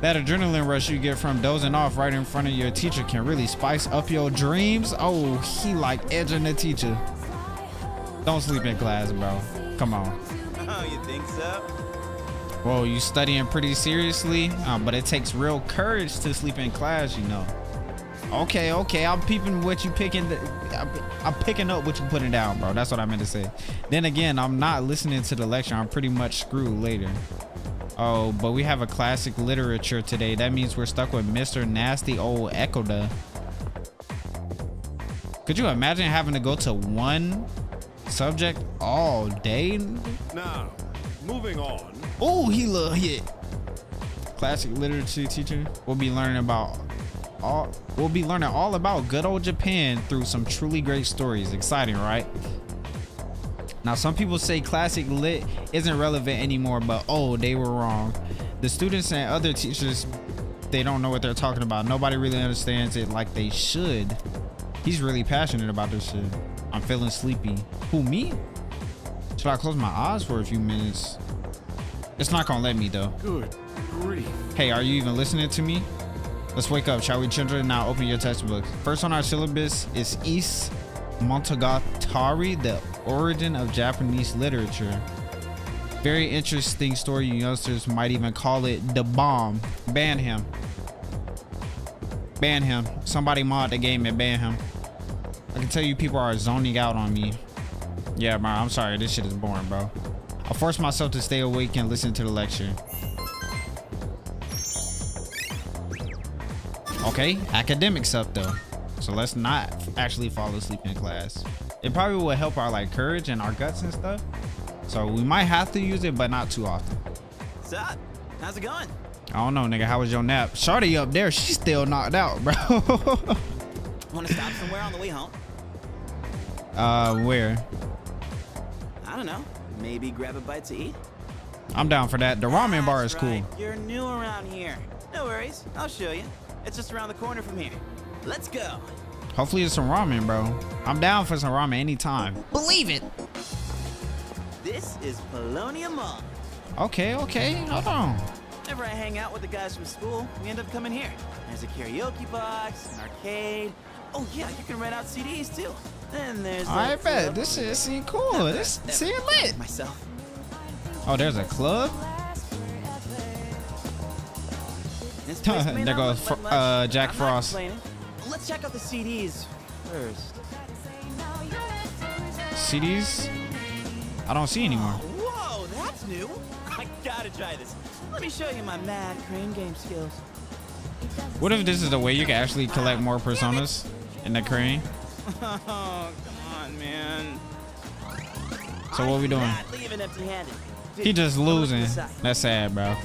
That adrenaline rush you get from dozing off right in front of your teacher can really spice up your dreams. Oh, he like edging the teacher. Don't sleep in class, bro. Come on. Oh, you think so? Whoa, you studying pretty seriously, um, but it takes real courage to sleep in class, you know. Okay, okay, I'm peeping what you picking. The, I'm, I'm picking up what you putting down, bro. That's what I meant to say. Then again, I'm not listening to the lecture. I'm pretty much screwed later. Oh, but we have a classic literature today. That means we're stuck with Mister Nasty Old Ekoda. Could you imagine having to go to one subject all day? Now, moving on. Oh, he little hit. Classic literature teacher. We'll be learning about all. We'll be learning all about good old Japan through some truly great stories. Exciting, right? Now, some people say classic lit isn't relevant anymore, but oh, they were wrong. The students and other teachers, they don't know what they're talking about. Nobody really understands it like they should. He's really passionate about this shit. I'm feeling sleepy. Who, me? Should I close my eyes for a few minutes? It's not gonna let me though. Good grief. Hey, are you even listening to me? Let's wake up, shall we, children? Now open your textbook. First on our syllabus is Ise Monogatari, the origin of Japanese literature. Very interesting story, you youngsters might even call it the bomb. Ban him. Ban him. Somebody mod the game and ban him. I can tell you people are zoning out on me. Yeah, bro, I'm sorry. This shit is boring, bro. I forced myself to stay awake and listen to the lecture. Okay, academics up, though. So let's not actually fall asleep in class. It probably will help our, like, courage and our guts and stuff. So we might have to use it, but not too often. What's up? How's it going? I don't know, nigga. How was your nap? Shorty up there, she's still knocked out, bro. Want to stop somewhere on the way home? Uh, where? I don't know. Maybe grab a bite to eat. I'm down for that. The ramen bar is cool. You're new around here. No worries. I'll show you. It's just around the corner from here. Let's go. Hopefully it's some ramen, bro. I'm down for some ramen anytime. Believe it. This is Paulownia Mall. Okay, okay. Hold on. Whenever I hang out with the guys from school, we end up coming here. There's a karaoke box, an arcade. Oh yeah, you can rent out C Ds too. Then there's. I like bet this shit seems cool. Never, this seems lit. Myself. Oh, there's a club. There goes uh, Jack Frost. Let's check out the C Ds first. C Ds? I don't see anymore. Whoa, that's new. I gotta try this. Let me show you my mad crane game skills. What if this is the way you can actually collect more personas in the crane? Oh, come on, man. So what are we doing? He just losing. That's sad, bro.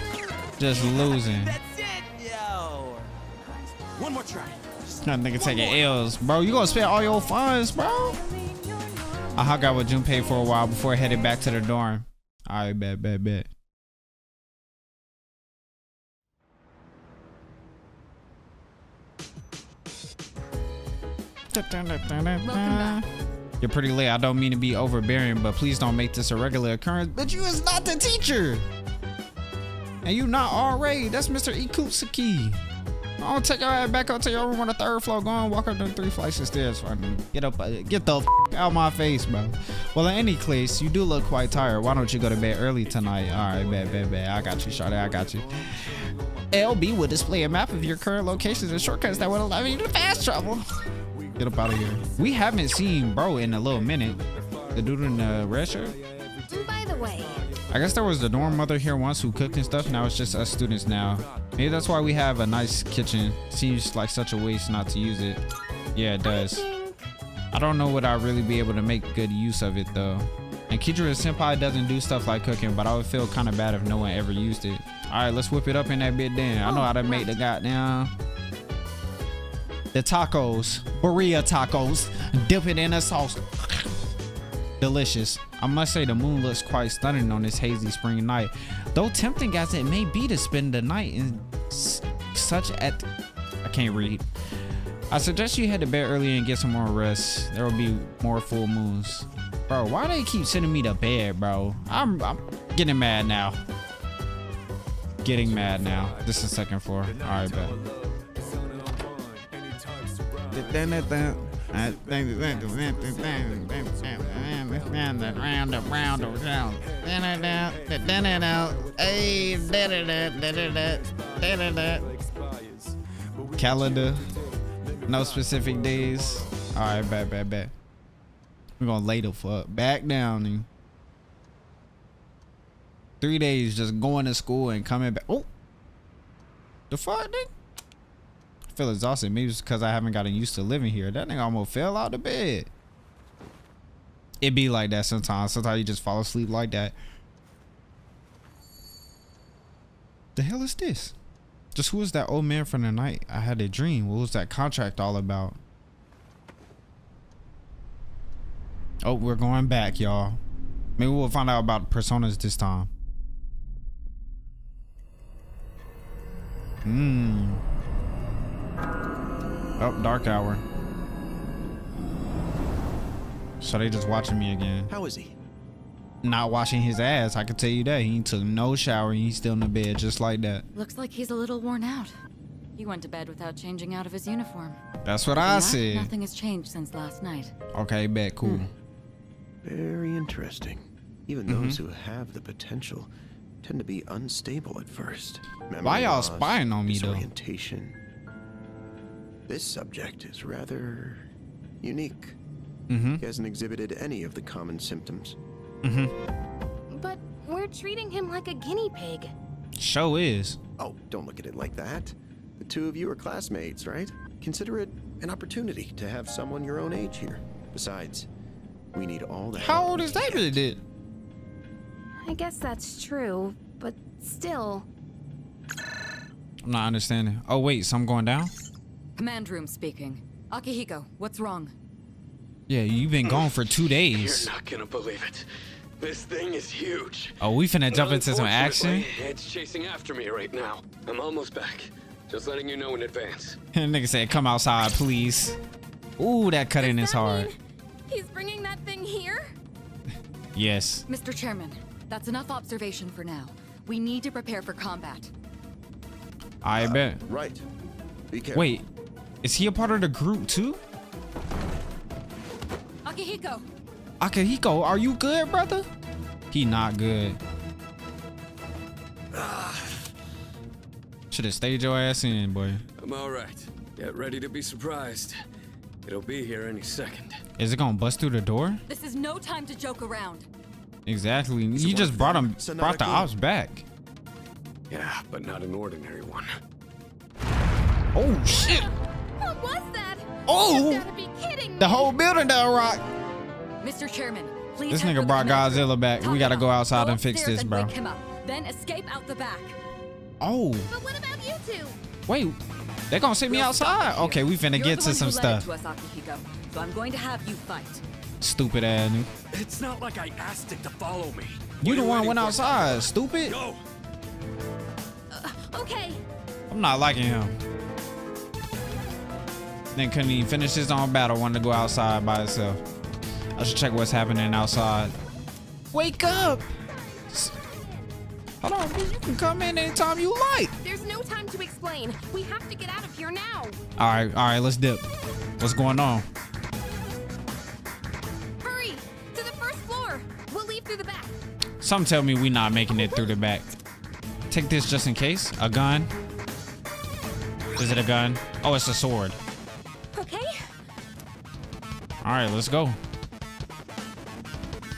Just losing. That's it, yo. One more try. That nigga taking L's, bro. You gonna spend all your funds, bro? I hung out with Junpei for a while before headed back to the dorm. All right, bet, bet, bet. You're pretty late. I don't mean to be overbearing, but please don't make this a regular occurrence. But you is not the teacher, and you not R A. That's Mister Ikutsuki. I'll take your ass back up to your room on the third floor. Go and walk up them three flights of stairs. Fucking get up, get the f out of my face, bro. Well, in any case, you do look quite tired. Why don't you go to bed early tonight? All right, bad, bad, bad. I got you, shawty. I got you. L B will display a map of your current locations and shortcuts that would allow you to fast travel. Get up out of here. We haven't seen bro in a little minute. The dude in the red shirt. And by the way, I guess there was the dorm mother here once who cooked and stuff. Now it's just us students now. Maybe that's why we have a nice kitchen. Seems like such a waste not to use it. Yeah, it does. I don't know what I'd really be able to make good use of it though. And Kijira senpai doesn't do stuff like cooking, but I would feel kind of bad if no one ever used it. All right, let's whip it up in that bit then. I know how to make the goddamn. The tacos, burrito tacos, dip it in a sauce. Delicious. I must say the moon looks quite stunning on this hazy spring night. Though tempting as it may be to spend the night in such at, I can't read. I suggest you head to bed early and get some more rest. There will be more full moons. Bro, why do they keep sending me to bed, bro? I'm, I'm getting mad now. Getting mad now. This is second floor. All right, bet. Calendar. No specific days. All right, bet, bet, bet. We're gonna lay the fuck back down. And three days just going to school and coming back. Oh, the fuck, nigga. I feel exhausted. Maybe it's because I haven't gotten used to living here. That nigga almost fell out of bed. It be like that sometimes. Sometimes you just fall asleep like that. The hell is this? Just who was that old man from the night? I had a dream. What was that contract all about? Oh, we're going back, y'all. Maybe we'll find out about personas this time. Hmm. Oh, dark hour. So they just watching me again. How is he? Not washing his ass, I can tell you that. He took no shower and he's still in the bed just like that. Looks like he's a little worn out. He went to bed without changing out of his uniform. That's what I said. Nothing has changed since last night. Okay, bet, cool. Hmm. Very interesting. Even mm-hmm. those who have the potential tend to be unstable at first. Memory Why y'all spying on me though? This subject is rather unique. Mm-hmm. He hasn't exhibited any of the common symptoms. Mm-hmm. But we're treating him like a guinea pig. Show is. Oh, don't look at it like that. The two of you are classmates, right? Consider it an opportunity to have someone your own age here. Besides, we need all the How old is that really did? I guess that's true, but still. I'm not understanding. Oh wait, so I'm going down? Command room speaking. Akihiko, what's wrong? Yeah, you've been gone for two days. You're not gonna believe it. This thing is huge. Oh, we finna jump into some action? It's chasing after me right now. I'm almost back. Just letting you know in advance. And nigga said, come outside, please. Ooh, that cutting is hard. He's bringing that thing here? Yes. Mister Chairman, that's enough observation for now. We need to prepare for combat. I uh, bet. Right. Be careful. Wait, is he a part of the group too? Akihiko. Akihiko, are you good, brother? He not good. Should have stayed your ass in, boy. I'm all right. Get ready to be surprised. It'll be here any second. Is it gonna bust through the door? This is no time to joke around. Exactly. It's you just brought him, brought the ops back. Yeah, but not an ordinary one. Oh shit! What was that? Oh. The whole building down rock. Mister Chairman, please. This nigga brought Godzilla back. Talk we gotta go outside go and fix this, and bro. Him up, then escape out the back. Oh. But what about you two? Wait, they gonna sit we'll me outside? Okay, we finna You're get to some stuff. To us, Akihiko, so I'm going to have you fight. Stupid ass. It's not like I asked it to follow me. You the one went outside, stupid. Go. Uh, okay. I'm not liking him. Then couldn't even finish his own battle, wanted to go outside by itself. I should check what's happening outside. Wake up! Hold on, you can come in anytime you like. There's no time to explain. We have to get out of here now. All right, all right, let's dip. What's going on? Hurry, to the first floor. We'll leave through the back. Some tell me we're not making it through the back. Take this just in case. A gun? Is it a gun? Oh, it's a sword. All right, let's go.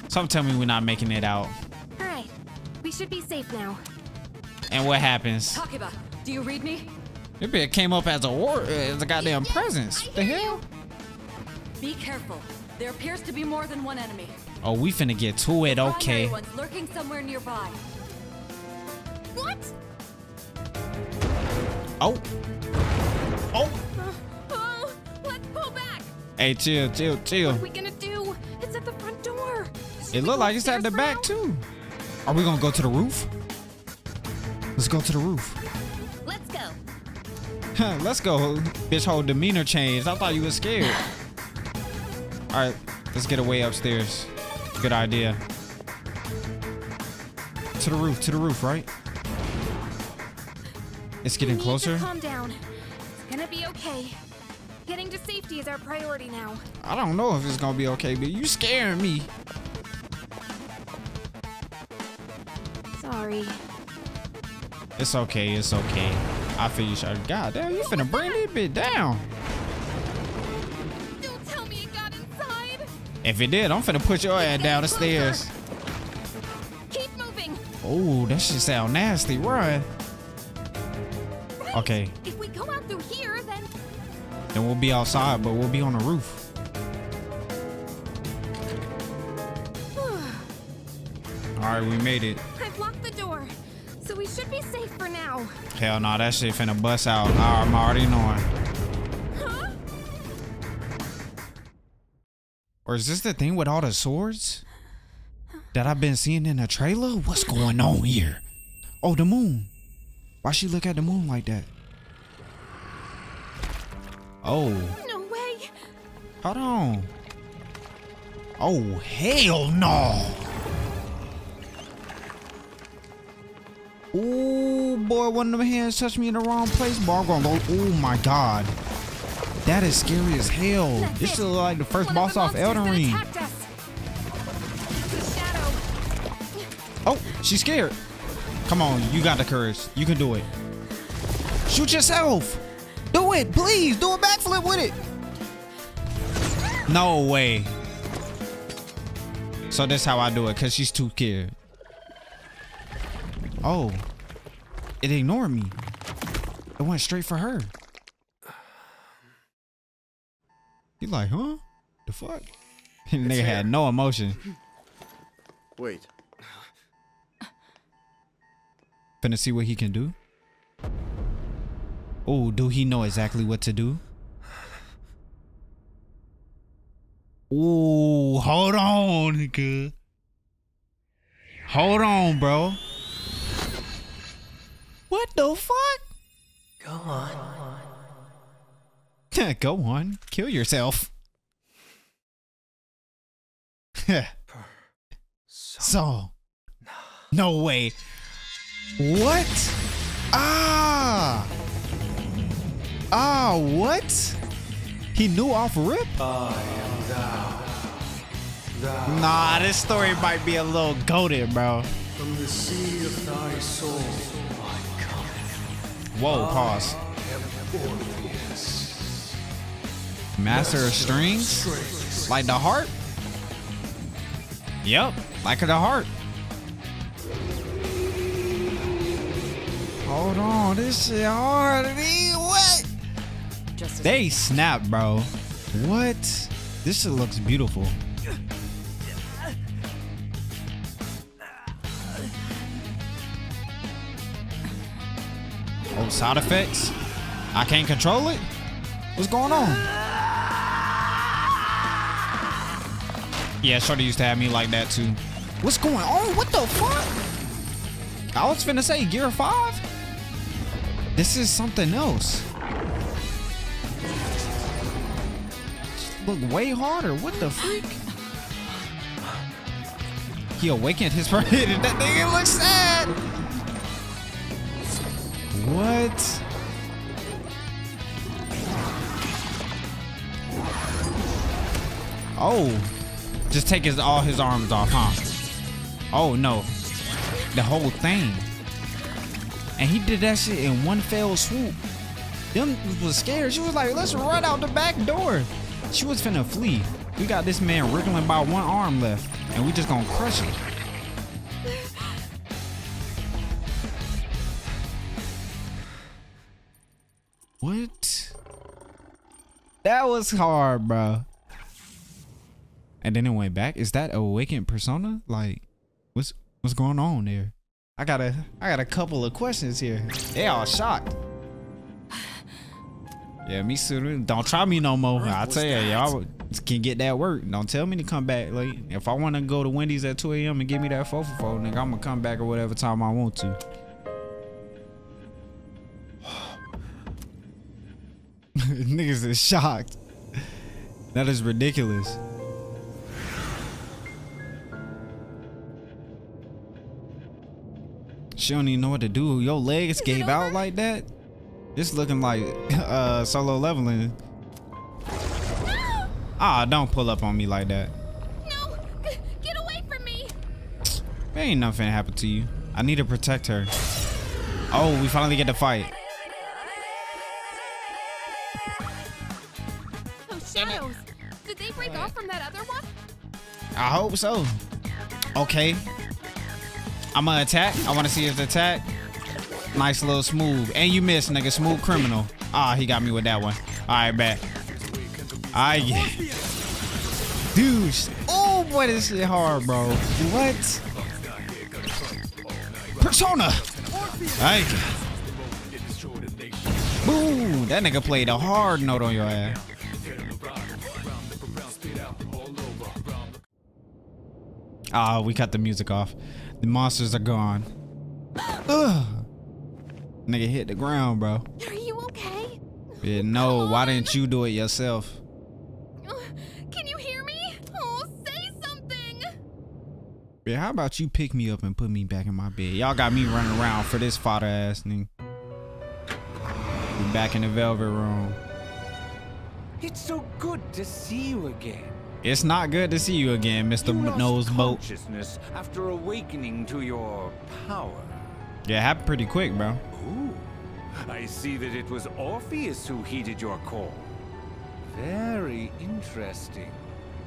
Some tell me we're not making it out. All right, we should be safe now. And what happens? Takeba, do you read me? It bit came up as a war, as a goddamn yes, presence. What the hell? You. Be careful. There appears to be more than one enemy. Oh, we finna get to it, okay? One's lurking somewhere nearby. What? Oh. Oh. Hey, chill, chill, chill. What are we gonna do? It's at the front door. Should it look like it's at the back too. Are we gonna go to the roof? Let's go to the roof. Let's go. Huh, let's go. Bitch, whole demeanor changed. I thought you were scared. All right, let's get away upstairs. Good idea. To the roof, to the roof, right? It's getting closer. Calm down. It's gonna be okay. Getting to safety is our priority now. I don't know if it's gonna be okay, but you scaring me. Sorry. It's okay, it's okay. I feel you, God damn, you finna bring this bitch down. If it did, I'm finna put your ass down the stairs. Keep moving. Oh, that shit sound nasty. Run. Right. Okay. If we go out through here, then then we'll be outside, but we'll be on the roof. All right, we made it. I've locked the door, so we should be safe for now. Hell no, nah, that shit finna bust out. I'm already knowing. Huh? Or is this the thing with all the swords that I've been seeing in the trailer? What's going on here? Oh, the moon. Why she look at the moon like that? Oh. No way. Hold on. Oh, hell no. Oh boy, one of them hands touched me in the wrong place. Boy, I'm gonna go. Oh my god, that is scary as hell. That's this should look like the first one boss of the off Elden Ring. Oh, she's scared. Come on, you got the courage. You can do it. Shoot yourself. Do it, please. Do a backflip with it. No way. So that's how I do it, cause she's too scared. Oh, it ignored me. It went straight for her. You like, huh? The fuck? Nigga had no emotion. Wait. Finna see what he can do. Oh, do he know exactly what to do? Oh, hold on, nigga. Hold on, bro. What the fuck? Go on. Go on. Kill yourself. So. No way. What? Ah. Ah, what? He knew off rip? I am thou. Thou. Nah, this story might be a little goated, bro. From the sea of thy soul. Whoa, pause. Master of strings? Like the harp? Yep, like the harp. Hold on, this shit hard. What? They snap, bro. What? This shit looks beautiful. Oh, side effects? I can't control it? What's going on? Yeah, Shorty used to have me like that too. What's going on? What the fuck? I was finna say gear five? This is something else. Look way harder. What the freak? He awakened his friend. That nigga looks sad. What? Oh, just take his all his arms off, huh? Oh no, the whole thing. And he did that shit in one fell swoop. Them was scared. She was like, let's run out the back door. She was finna flee. We got this man wriggling by one arm left, and we just gonna crush him. What? That was hard, bro. And then it went back. Is that awakened persona? Like, what's what's going on there? I got a I got a couple of questions here. They all shocked. Yeah, Mitsuru, don't try me no more. I tell you, y'all can get that work. Don't tell me to come back late. If I want to go to Wendy's at two A M and give me that four for four, nigga, I'm gonna come back at whatever time I want to. Niggas is shocked. That is ridiculous. She don't even know what to do. Your legs is gave out like that. This looking like uh, solo leveling. No! Ah, don't pull up on me like that. No, get away from me. There ain't nothing happen to you. I need to protect her. Oh, we finally get to fight. Shadows. Did they break off from that other one? I hope so. Okay. I'm gonna attack. I wanna see his attack. Nice little smooth. And you missed, nigga. Smooth criminal. Ah, he got me with that one. Alright, bet. Alright, yeah. Dude. Oh, boy, this shit hard, bro. What? Persona! Alright. Boom! That nigga played a hard note on your ass. Ah, oh, we cut the music off. The monsters are gone. Ugh. Nigga hit the ground, bro. Are you okay? Yeah, no, why didn't you do it yourself? Can you hear me? Oh, say something. Yeah, how about you pick me up and put me back in my bed? Y'all got me running around for this fodder ass nigga. We back in the Velvet Room. It's so good to see you again. It's not good to see you again, Mister Noseboat. Consciousness after awakening to your power. Yeah, it happened pretty quick, bro. Ooh, I see that it was Orpheus who heeded your call. Very interesting.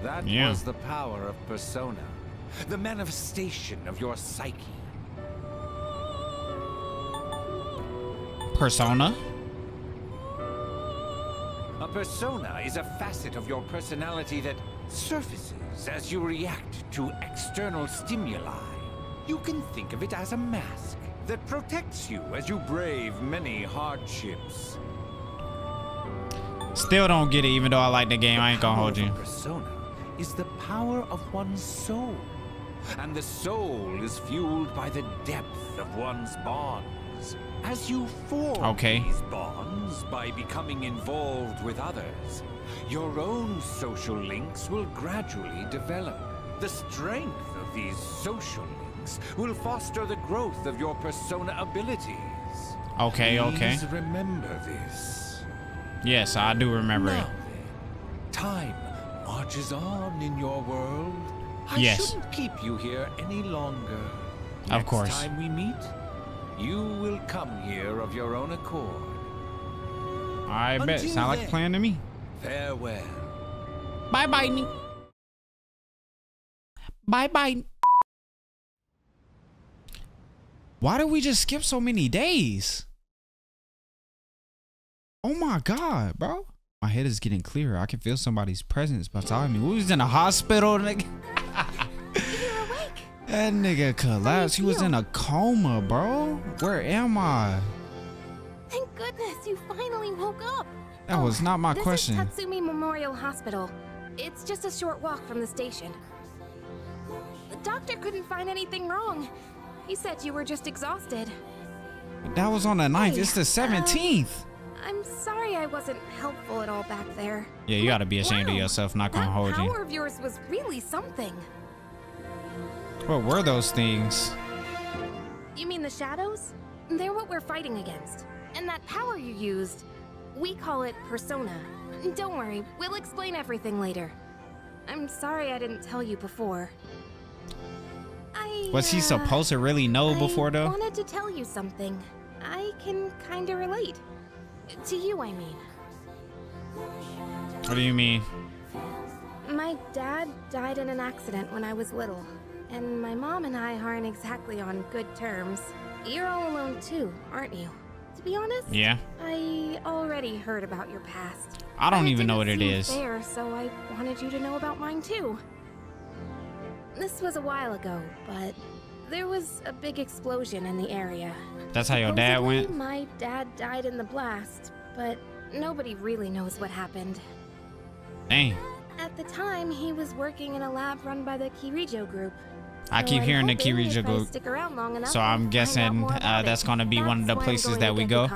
That yeah. was the power of persona, the manifestation of your psyche. Persona? A persona is a facet of your personality that surfaces as you react to external stimuli. You can think of it as a mask that protects you as you brave many hardships. Still don't get it, even though I like the game. The I ain't gonna hold you. Persona is the power of one's soul, and the soul is fueled by the depth of one's bonds. As you form okay. these bonds by becoming involved with others, your own social links will gradually develop. The strength of these social links will foster the growth of your persona abilities. Okay, Please okay. remember this. Yes, I do remember now, it. Time marches on in your world. I yes. shouldn't keep you here any longer. Of Next course. Next time we meet, you will come here of your own accord. I bet. Until Sound then, like a plan to me. Farewell. Bye bye me. Bye bye. Why did we just skip so many days? Oh my god, bro. My head is getting clearer. I can feel somebody's presence beside me. We was in a hospital, nigga. That nigga collapsed. He was in a coma, bro. Where am I? Thank goodness you finally woke up. That was not my question. This is Tatsumi Memorial Hospital. It's just a short walk from the station. The doctor couldn't find anything wrong. He said you were just exhausted. That was on the ninth. Hey, it's the seventeenth. Uh, I'm sorry I wasn't helpful at all back there. Yeah, you gotta be ashamed wow, of yourself. Not gonna hold you. That power of yours was really something. What were those things? You mean the shadows? They're what we're fighting against. And that power you used, we call it persona. Don't worry, we'll explain everything later. I'm sorry I didn't tell you before. I, Was he uh, supposed to really know I before though? I wanted to tell you something. I can kinda relate. To you, I mean. What do you mean? My dad died in an accident when I was little. And my mom and I aren't exactly on good terms. You're all alone too, aren't you? To be honest, yeah. I already heard about your past. I don't even know what it is. Fair, so I wanted you to know about mine too. This was a while ago, but there was a big explosion in the area. That's how your dad went? My dad died in the blast, but nobody really knows what happened. Dang. At the time, he was working in a lab run by the Kirijo group. I keep hearing the Kirijo group, so I'm guessing uh, that's going to be one of the places that we go.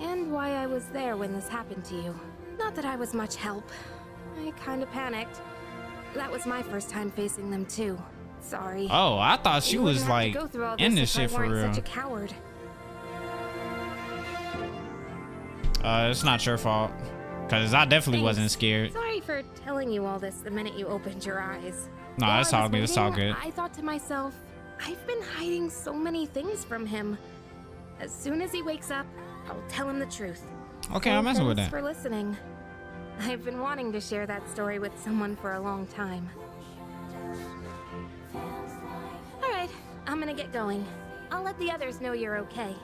And why I was there when this happened to you. Not that I was much help. I kind of panicked. That was my first time facing them too. Sorry. Oh, I thought she was like in this shit for real. Such a coward. Uh, it's not your fault. Because I definitely Thanks. wasn't scared. Sorry for telling you all this the minute you opened your eyes. No, that's all good. It's all good. I thought to myself, I've been hiding so many things from him. As soon as he wakes up, I'll tell him the truth. Okay, I'm messing with that. Thanks for listening. I've been wanting to share that story with someone for a long time. gonna get going. I'll let the others know you're okay.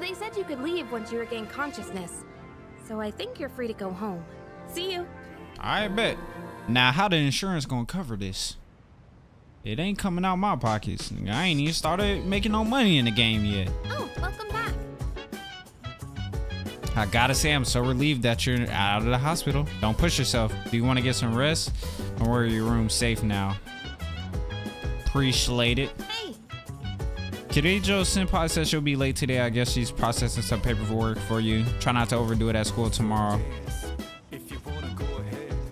They said you could leave once you regain consciousness, so I think you're free to go home. See you. I bet. Now, how the insurance gonna cover this? It ain't coming out my pockets. I ain't even started making no money in the game yet. Oh, welcome back. I gotta say, I'm so relieved that you're out of the hospital. Don't push yourself. Do you want to get some rest? Don't worry, your room's safe now. Appreciate it. Hey. Kirijo Senpai says she'll be late today. I guess she's processing some paperwork for you. Try not to overdo it at school tomorrow. It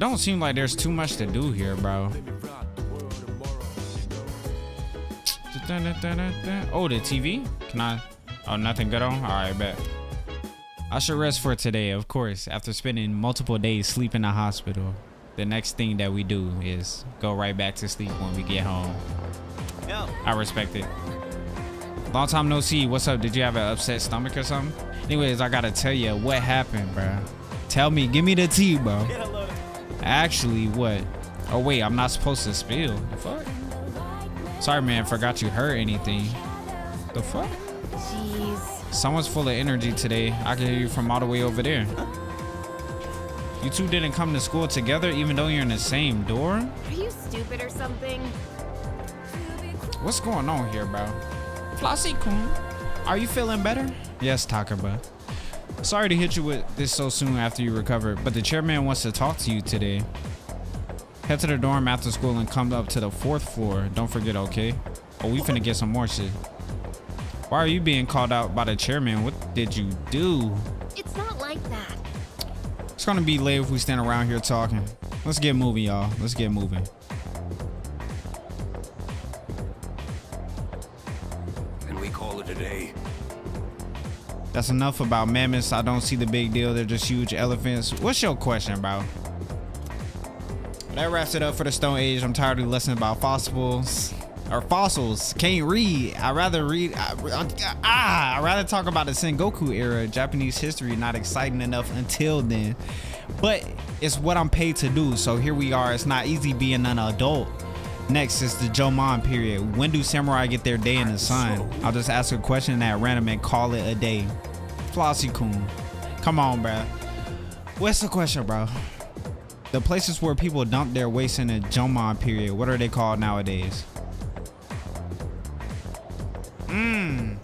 don't seem like there's too much to do here, bro. Oh, the T V? Can I? Oh, nothing good on? All right, bet. I should rest for today, of course. After spending multiple days sleeping in the hospital, the next thing that we do is go right back to sleep when we get home. No. I respect it. Long time no see. What's up? Did you have an upset stomach or something? Anyways, I gotta tell you what happened, bro. Tell me, give me the tea, bro. Actually, what? Oh wait, I'm not supposed to spill. The fuck? Sorry, man. Forgot you hurt anything. The fuck? Jeez. Someone's full of energy today. I can hear you from all the way over there. You two didn't come to school together, even though you're in the same dorm? Are you stupid or something? What's going on here, bro? Flossie-kun, are you feeling better? Yes, Takeba. Sorry to hit you with this so soon after you recovered, but the chairman wants to talk to you today. Head to the dorm after school and come up to the fourth floor. Don't forget, okay? Oh, we finna get some more shit. Why are you being called out by the chairman? What did you do? It's not like that. It's gonna be late if we stand around here talking. Let's get moving, y'all. Let's get moving. And we call it a day. That's enough about mammoths. I don't see the big deal. They're just huge elephants. What's your question, bro? That wraps it up for the Stone Age. I'm tired of the lesson about fossils or fossils. Can't read. I'd rather read. I, I, I'd rather talk about the Sengoku era. Japanese history not exciting enough until then. But it's what I'm paid to do. So here we are. It's not easy being an adult. Next is the Jomon period. When do samurai get their day in the sun? I'll just ask a question at random and call it a day. Flossie-kun. Come on, bro. What's the question, bro? The places where people dump their waste in the Jomon period, what are they called nowadays? Mmm.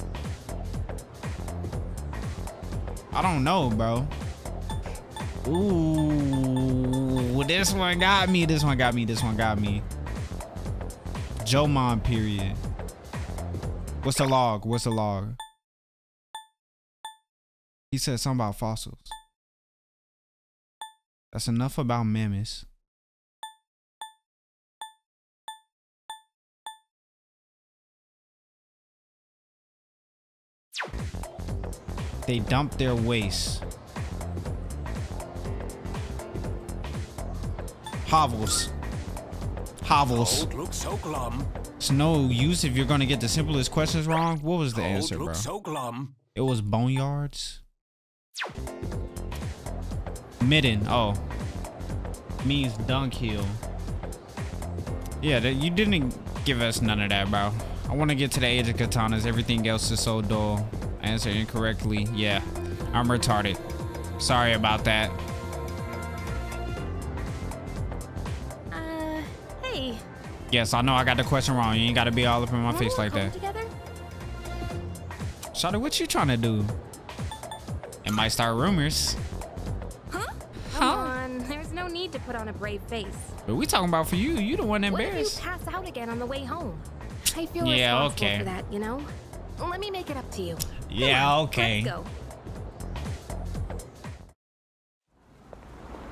I don't know, bro. Ooh. This one got me. This one got me. This one got me. Jomon period. What's the log? What's the log? He said something about fossils. That's enough about mammoths. They dump their waste. Hovels. Hovels. So glum. It's no use if you're gonna get the simplest questions wrong. What was the Cold answer, bro? So glum. It was boneyards. Midden, oh, means dunk heel. Yeah, you didn't give us none of that, bro. I want to get to the age of katanas. Everything else is so dull. I answered incorrectly. Yeah, I'm retarded. Sorry about that. Uh, hey. Yes, I know I got the question wrong. You ain't got to be all up in my face like that. Shawty, what you trying to do? It might start rumors. To put on a brave face. But we talking about for you. You the one embarrassed. What if you pass out again on the way home? I feel yeah, responsible okay. for that, you know? Let me make it up to you. Yeah, on, okay. Let's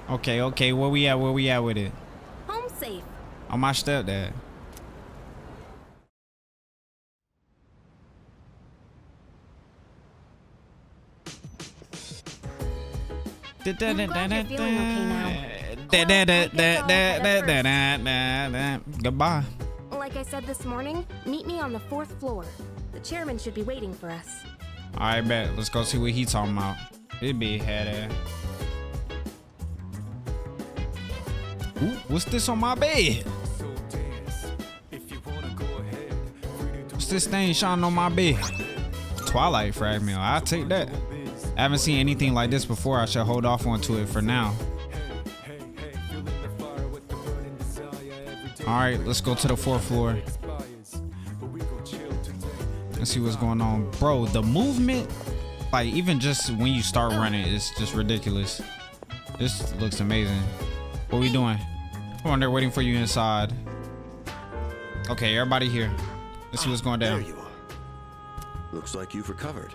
go. Okay, okay. Where we at? Where we at with it? Home safe. On my stepdad. I'm glad you're feeling okay now. Da, da, da, da, da, da, da, da, da, da. Goodbye. Like I I said this morning, meet me on the fourth floor. The chairman should be waiting for us. All right, bet. Let's go see what he's talking about. It be headed. Ooh, what's this on my bed? What's this thing shining on my bed? Twilight fragment. I'll take that. I haven't seen anything like this before. I should hold off onto it for now. All right, let's go to the fourth floor. Let's see what's going on. Bro, the movement, like even just when you start running, it's just ridiculous. This looks amazing. What are we doing? Come on, they're waiting for you inside. Okay, everybody here. Let's see what's going down. There you are. Looks like you've recovered.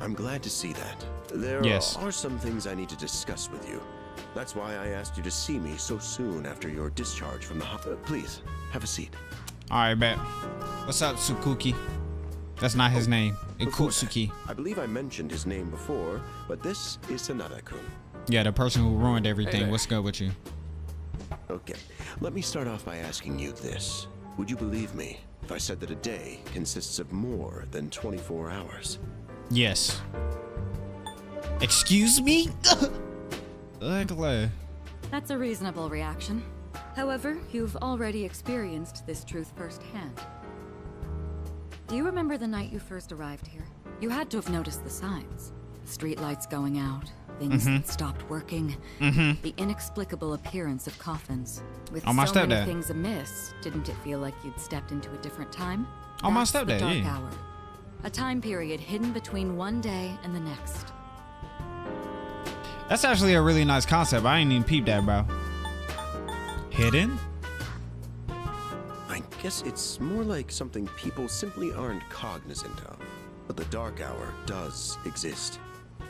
I'm glad to see that. There yes. are some things I need to discuss with you. That's why I asked you to see me so soon after your discharge from the hospital. Please, have a seat. All right, bet. What's up, Tsukuki? That's not his oh, name. Ikutsuki. I believe I mentioned his name before, but this is Sanada-kun. Yeah, the person who ruined everything. Hey, what's good with you? Okay, let me start off by asking you this. Would you believe me if I said that a day consists of more than twenty-four hours? Yes. Excuse me? That's a reasonable reaction. However, you've already experienced this truth firsthand. Do you remember the night you first arrived here? You had to have noticed the signs. The street lights going out, things mm-hmm. that stopped working, mm-hmm. the inexplicable appearance of coffins. With oh, my so many things amiss, didn't it feel like you'd stepped into a different time? Oh, my That's the dark yeah. hour. A time period hidden between one day and the next. That's actually a really nice concept. I ain't even peeped that, bro. Hidden? I guess it's more like something people simply aren't cognizant of. But the dark hour does exist,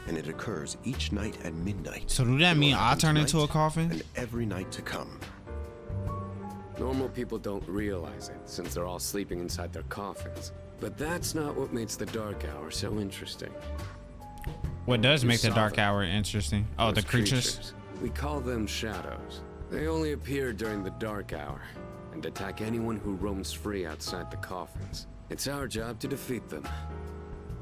and it occurs each night at midnight. So do that mean I turn into a coffin? And every night to come. Normal people don't realize it, since they're all sleeping inside their coffins. But that's not what makes the dark hour so interesting. What does make the dark hour interesting? Oh, the creatures. creatures. We call them shadows. They only appear during the dark hour and attack anyone who roams free outside the coffins. It's our job to defeat them.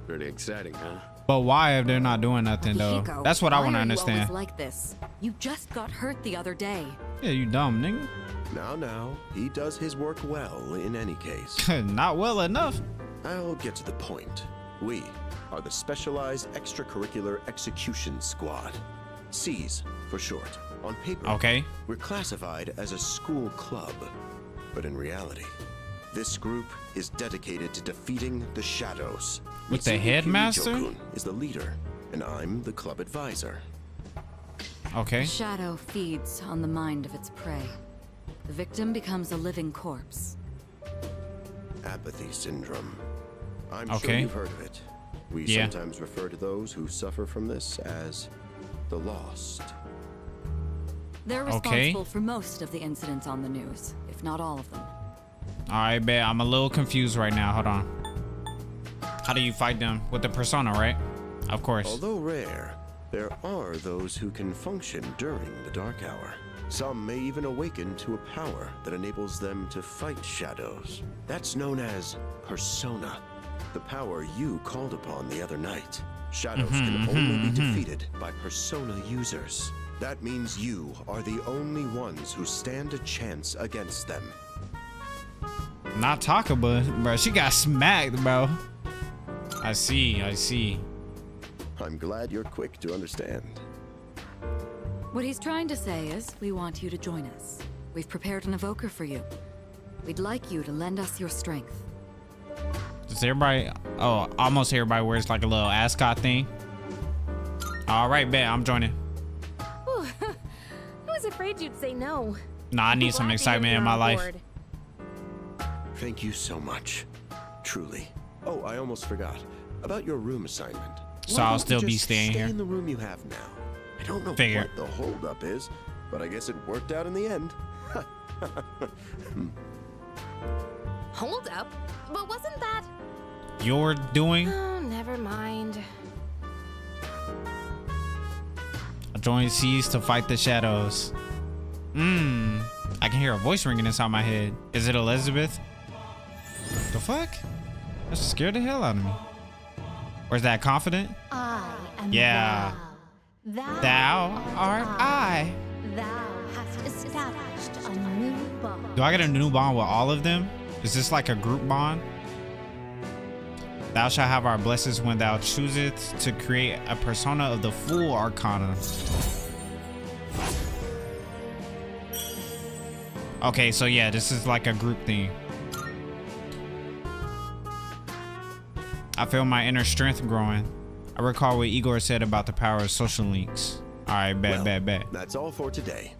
Pretty exciting, huh? But why if they're not doing nothing though? That's what I want to understand. Like this. You just got hurt the other day. Yeah, you dumb nigga. Now, now, he does his work well in any case. Not well enough. I'll get to the point. We are the Specialized Extracurricular Execution Squad, SEES for short. On paper, okay, we're classified as a school club, but in reality, this group is dedicated to defeating the shadows. With the headmaster is the leader, and I'm the club advisor. Okay. The shadow feeds on the mind of its prey. The victim becomes a living corpse. Apathy syndrome. I'm okay. sure you've heard of it. We yeah. sometimes refer to those who suffer from this as the lost. They're responsible okay. for most of the incidents on the news, if not all of them. All right, bet. I'm a little confused right now. Hold on. How do you fight them? With the persona, right? Of course. Although rare, there are those who can function during the dark hour. Some may even awaken to a power that enables them to fight shadows. That's known as persona. The power you called upon the other night. Shadows mm-hmm, can only mm-hmm, be defeated mm-hmm. by persona users. That means you are the only ones who stand a chance against them. Not Takeba, bro. She got smacked, bro. I see, I see. I'm glad you're quick to understand. What he's trying to say is, we want you to join us. We've prepared an evoker for you. We'd like you to lend us your strength. Does everybody, oh, almost everybody wears like a little ascot thing. All right, bet, I'm joining. Ooh, I was afraid you'd say no. Nah, I need some excitement in my life. Thank you so much, truly. Oh, I almost forgot about your room assignment. So I'll still be staying here. Stay in the room you have now. I don't know what the holdup is, but I guess it worked out in the end. Hold up, but wasn't that your doing? Oh, never mind. I joined SEES to fight the shadows. Mmm. I can hear a voice ringing inside my head. Is it Elizabeth? The fuck? That scared the hell out of me. Or is that confident? I am yeah. Thou, thou, thou art I. I. Thou hast established a new bond. Do I get a new bond with all of them? Is this like a group bond? Thou shalt have our blessings when thou choosest to create a persona of the full arcana. Okay, so yeah, this is like a group thing. I feel my inner strength growing. I recall what Igor said about the power of social links. All right, bet, well, bet, bet. That's all for today.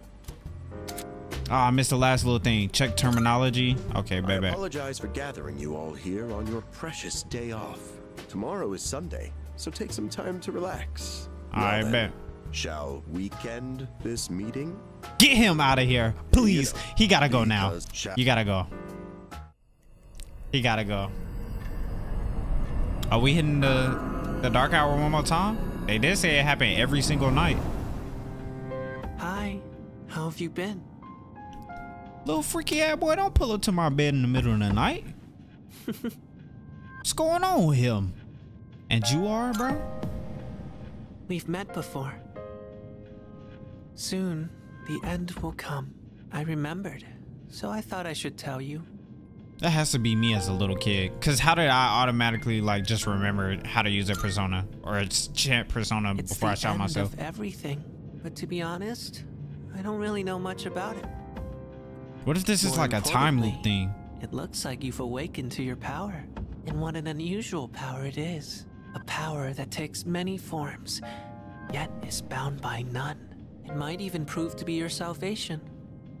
Oh, I missed the last little thing. Check terminology. Okay, bet, bet. I apologize for gathering you all here on your precious day off. Tomorrow is Sunday, so take some time to relax. All right, bet. Shall we end this meeting? Get him out of here, please. You know, he gotta go now. You gotta go. He gotta go. Are we hitting the, the dark hour one more time? They did say it happened every single night. Hi, how have you been? Little freaky ass boy, don't pull up to my bed in the middle of the night. What's going on with him? And you are, bro? We've met before. Soon, the end will come. I remembered, so I thought I should tell you. That has to be me as a little kid, because how did I automatically like just remember how to use a persona or a chant persona it's before I shot myself? It's the end of everything, but to be honest, I don't really know much about it. What if this More is like a time loop thing? It looks like you've awakened to your power, and what an unusual power it is. A power that takes many forms, yet is bound by none. It might even prove to be your salvation,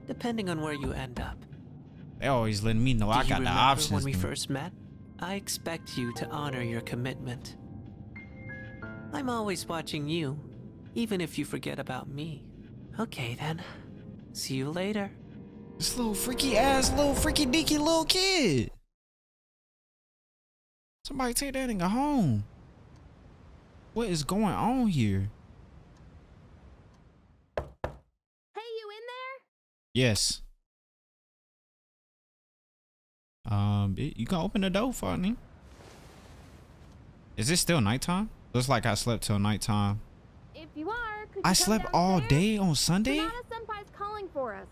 depending on where you end up. They always let me know I got the options. When we first met, I expect you to honor your commitment. I'm always watching you, even if you forget about me. Okay then, see you later. This little freaky ass, little freaky deaky little kid. Somebody take that nigga home. What is going on here? Hey, you in there? Yes. Um, it, you can open the door for me. Is it still nighttime? Looks like I slept till nighttime. If you are, could you I slept all day on Sunday? Sonata Senpai's calling for us.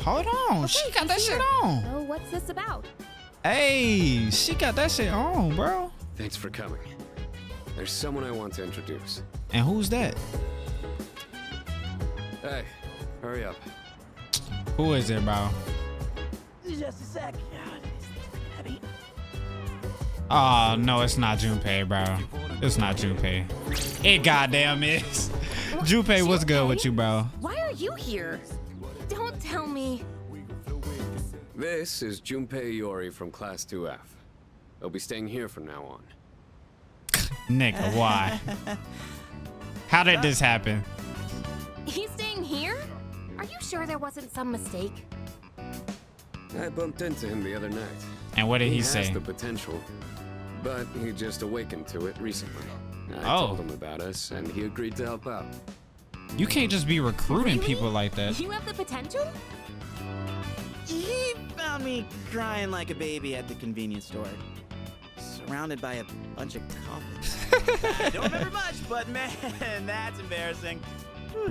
Hold on, okay, she got that here. shit on. So what's this about? Hey, she got that shit on, bro. Thanks for coming. There's someone I want to introduce. And who's that? Hey, hurry up. Who is it, bro? Just a sec. Oh, no, it's not Junpei, bro. It's not Junpei. It goddamn is. Junpei, what's good with you, bro? Why are you here? Don't tell me. This is Junpei Iori from Class two F. They'll be staying here from now on. Nigga, why? How did this happen? He's staying here? Are you sure there wasn't some mistake? I bumped into him the other night. And what did he, he say? He has the potential, but he just awakened to it recently. I oh. told him about us, and he agreed to help out. You can't just be recruiting really? people like that. You have the potential? He found me crying like a baby at the convenience store, surrounded by a bunch of coffins. I don't remember much, but man, that's embarrassing.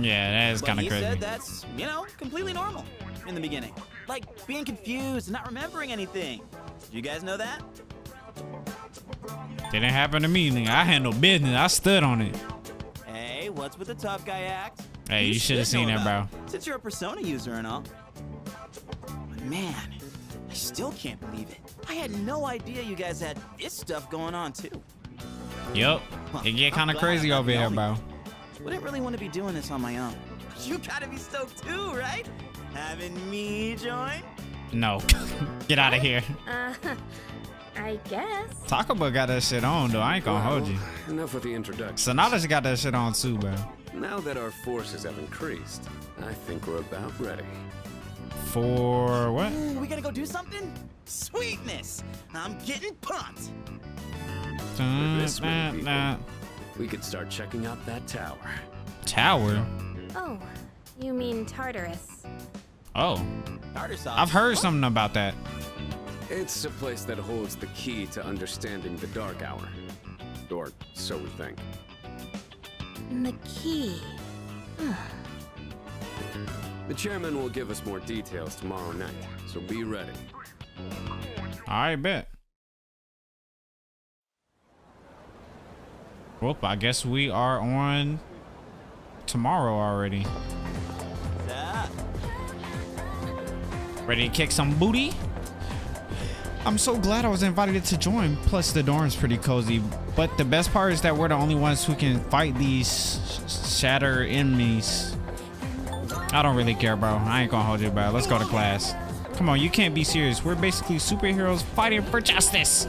Yeah, that is kind of crazy. He said that's, you know, completely normal in the beginning. Like being confused and not remembering anything. Do you guys know that? Didn't happen to me. I handled business. I stood on it. Hey, what's with the tough guy act? Hey, you, you should have seen that, bro. It, since you're a Persona user and all. But man, I still can't believe it. I had no idea you guys had this stuff going on, too. Yup. Huh, it get kind of crazy over here, bro. Wouldn't really want to be doing this on my own. You gotta be stoked too, right? Having me join? No. Get out of here. Uh, I guess. Takeba got that shit on, though. I ain't gonna well, hold you. Enough with the introduction. Sonata's got that shit on too, bro. Now that our forces have increased, I think we're about ready. For what? Ooh, we gotta go do something? Sweetness! I'm getting pumped! Dun, this nah, really nah. We could start checking out that tower. Tower? Oh, you mean Tartarus. Oh. I've heard something about that. It's a place that holds the key to understanding the dark hour. Or so we think. The key. The chairman will give us more details tomorrow night, so be ready. I bet. Well, I guess we are on tomorrow already. Ready to kick some booty? I'm so glad I was invited to join. Plus, the dorm's pretty cozy. But the best part is that we're the only ones who can fight these shatter enemies. I don't really care, bro. I ain't gonna hold you, bro. Let's go to class. Come on, you can't be serious. We're basically superheroes fighting for justice.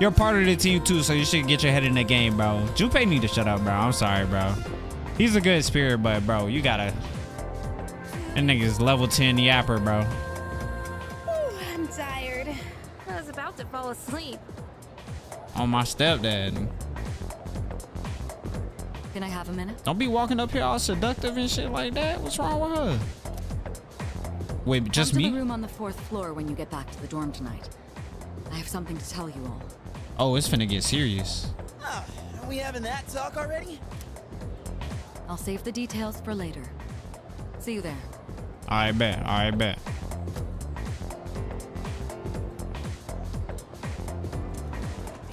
You're part of the team too, so you should get your head in the game, bro. Junpei need to shut up, bro. I'm sorry, bro. He's a good spirit, but bro, you gotta. That nigga's level ten yapper, bro. Ooh, I'm tired. I was about to fall asleep. On my stepdad. Can I have a minute? Don't be walking up here all seductive and shit like that. What's wrong with her? Wait, just me? Come to the room on the fourth floor when you get back to the dorm tonight. I have something to tell you all. Oh, it's finna get serious. Oh, are we having that talk already? I'll save the details for later. See you there. I bet. I bet.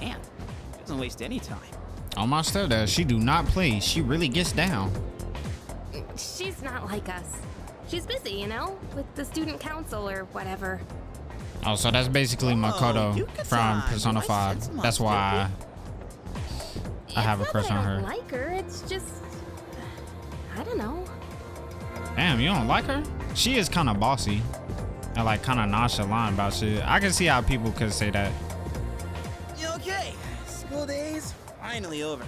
Damn, doesn't waste any time. Oh, my stepdad, she do not play. She really gets down. She's not like us. She's busy, you know, with the student council or whatever. Oh, so that's basically Makoto oh, from Persona five. That's why I, I have a crush on her. I don't like her. It's just, I don't know. Damn, you don't like her? She is kind of bossy and like kind of nonchalant about shit. I can see how people could say that. Okay, school days finally over.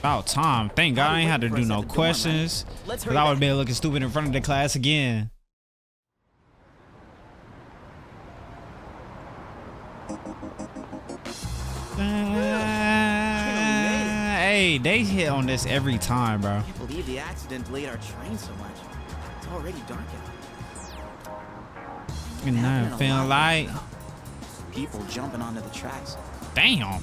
About time. Thank God I ain't had to do no questions, because I would be looking stupid in front of the class again. Uh, hey, they hit on this every time, bro. I can't believe the accident delayed our train so much. It's already dark out. And I'm feeling like people jumping onto the tracks. Damn.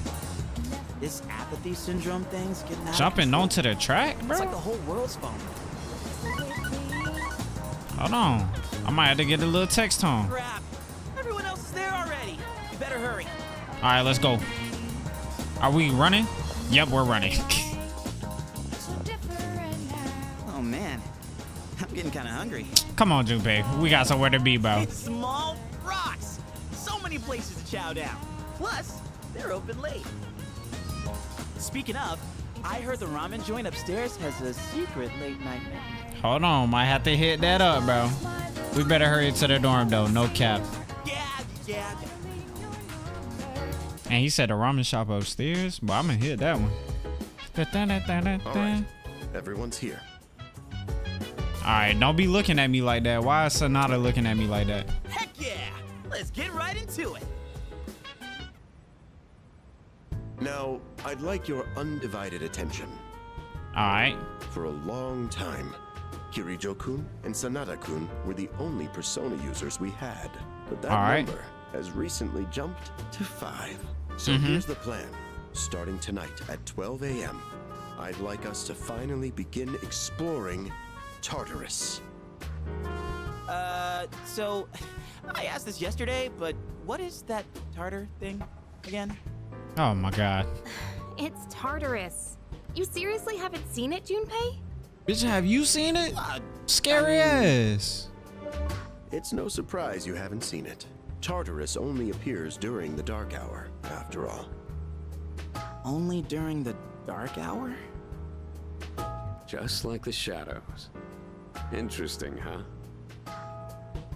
This apathy syndrome thing's getting out. Jumping onto the track, bro? It's like the whole world's phone. Hold on. I might have to get a little text home. Crap. Everyone else is there already. You better hurry. All right, let's go. Are we running? Yep, we're running. Oh, man. I'm getting kind of hungry. Come on, Junpei. We got somewhere to be, bro. It's small rocks. So many places to chow down. Plus, they're open late. Speaking of, I heard the ramen joint upstairs has a secret late night menu. Hold on, might have to hit that up, bro. We better hurry to the dorm, though. No cap. Yeah, yeah. And he said the ramen shop upstairs, but I'm gonna hit that one. Da, da, da, da, da, da. All right, everyone's here. All right, don't be looking at me like that. Why is Sanada looking at me like that? Heck yeah! Let's get right into it. Now, I'd like your undivided attention. All right. For a long time, Kirijo-kun and Sanada-kun were the only Persona users we had. But that All number right. has recently jumped to five. So mm-hmm. here's the plan. Starting tonight at twelve A M, I'd like us to finally begin exploring Tartarus. Uh, so, I asked this yesterday, but what is that Tartar thing again? Oh my god. It's Tartarus. You seriously haven't seen it, Junpei? Bitch, have you seen it? Uh, Scary I mean, ass. It's no surprise you haven't seen it. Tartarus only appears during the dark hour, after all. Only during the dark hour? Just like the shadows. Interesting, huh?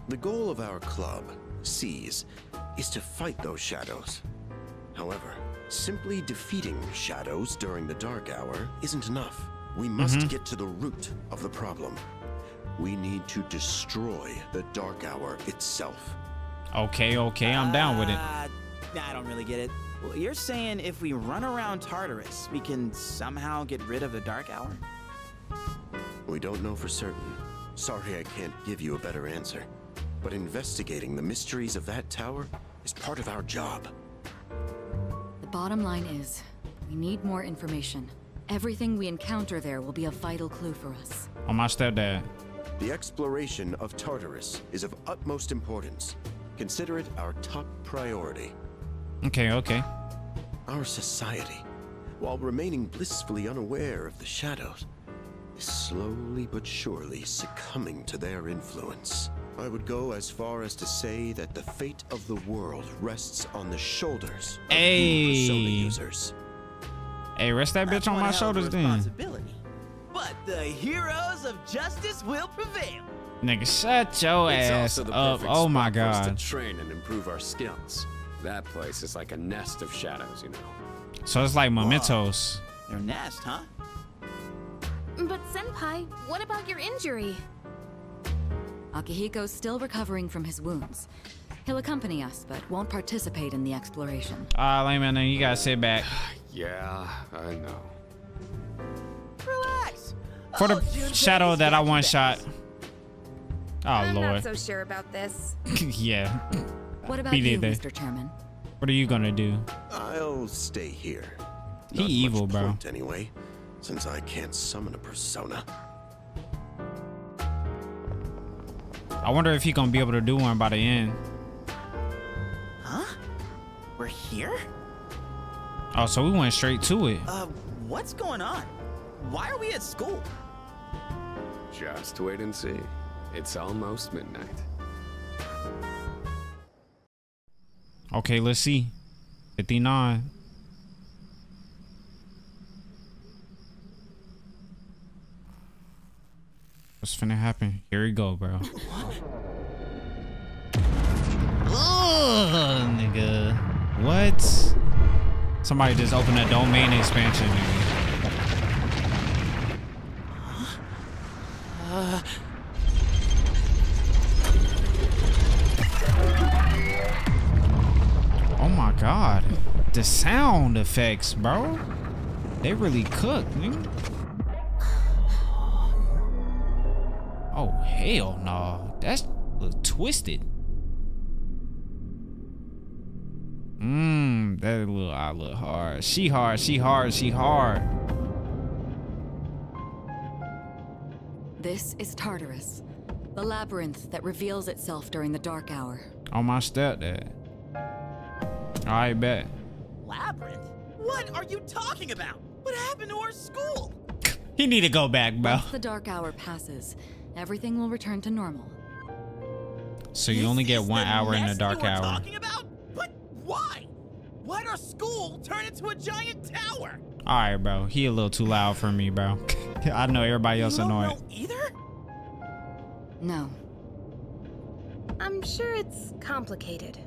The goal of our club, SEES, is to fight those shadows. However, simply defeating shadows during the dark hour isn't enough. We must mm-hmm. get to the root of the problem. We need to destroy the dark hour itself. Okay, okay, I'm down uh, with it. I don't really get it. Well, you're saying if we run around Tartarus, we can somehow get rid of the dark hour? We don't know for certain, Sorry I can't give you a better answer, but investigating the mysteries of that tower is part of our job. The bottom line is, we need more information. Everything we encounter there will be a vital clue for us. The exploration of Tartarus is of utmost importance. Consider it our top priority. Okay, okay. Our society, while remaining blissfully unaware of the shadows, is slowly but surely succumbing to their influence. I would go as far as to say that the fate of the world rests on the shoulders of hey. Persona users. Hey, rest that bitch on my shoulders then. But the heroes of justice will prevail. Nigga, shut your ass up. Oh my god. To train and improve our skills. That place is like a nest of shadows, you know. So it's like mementos. Your nest, huh? But Senpai, what about your injury? Akihiko's still recovering from his wounds. He'll accompany us, but won't participate in the exploration. Ah, lame man, you gotta sit back. Yeah, I know. Relax. For the oh, shadow that I one shot. Oh I'm lord. I'm not so sure about this. yeah. What about you, there. Mister Chairman? What are you gonna do? I'll stay here. He not evil, bro. Point, anyway, since I can't summon a persona. I wonder if he gonna be able to do one by the end. Huh? We're here? Oh, so we went straight to it. Uh, what's going on? Why are we at school? Just wait and see. It's almost midnight. Okay, let's see. fifty-nine. What's finna happen? Here we go, bro. What? Ugh, nigga. What? Somebody just opened a domain expansion, nigga. Huh? Uh... Oh my god, the sound effects, bro. They really cook, nigga. Oh hell no, that's twisted. Mmm, that little eye look hard. She hard, she hard, she hard. This is Tartarus, the labyrinth that reveals itself during the dark hour. On my step, dad. I bet. Labyrinth? What are you talking about? What happened to our school? He need to go back, bro. Once the dark hour passes, everything will return to normal. So you this only get one hour in the dark you hour. Talking about? But why? Why'd our school turn into a giant tower? All right, bro. He a little too loud for me, bro. I know everybody else you don't annoyed. Know either? No. I'm sure it's complicated.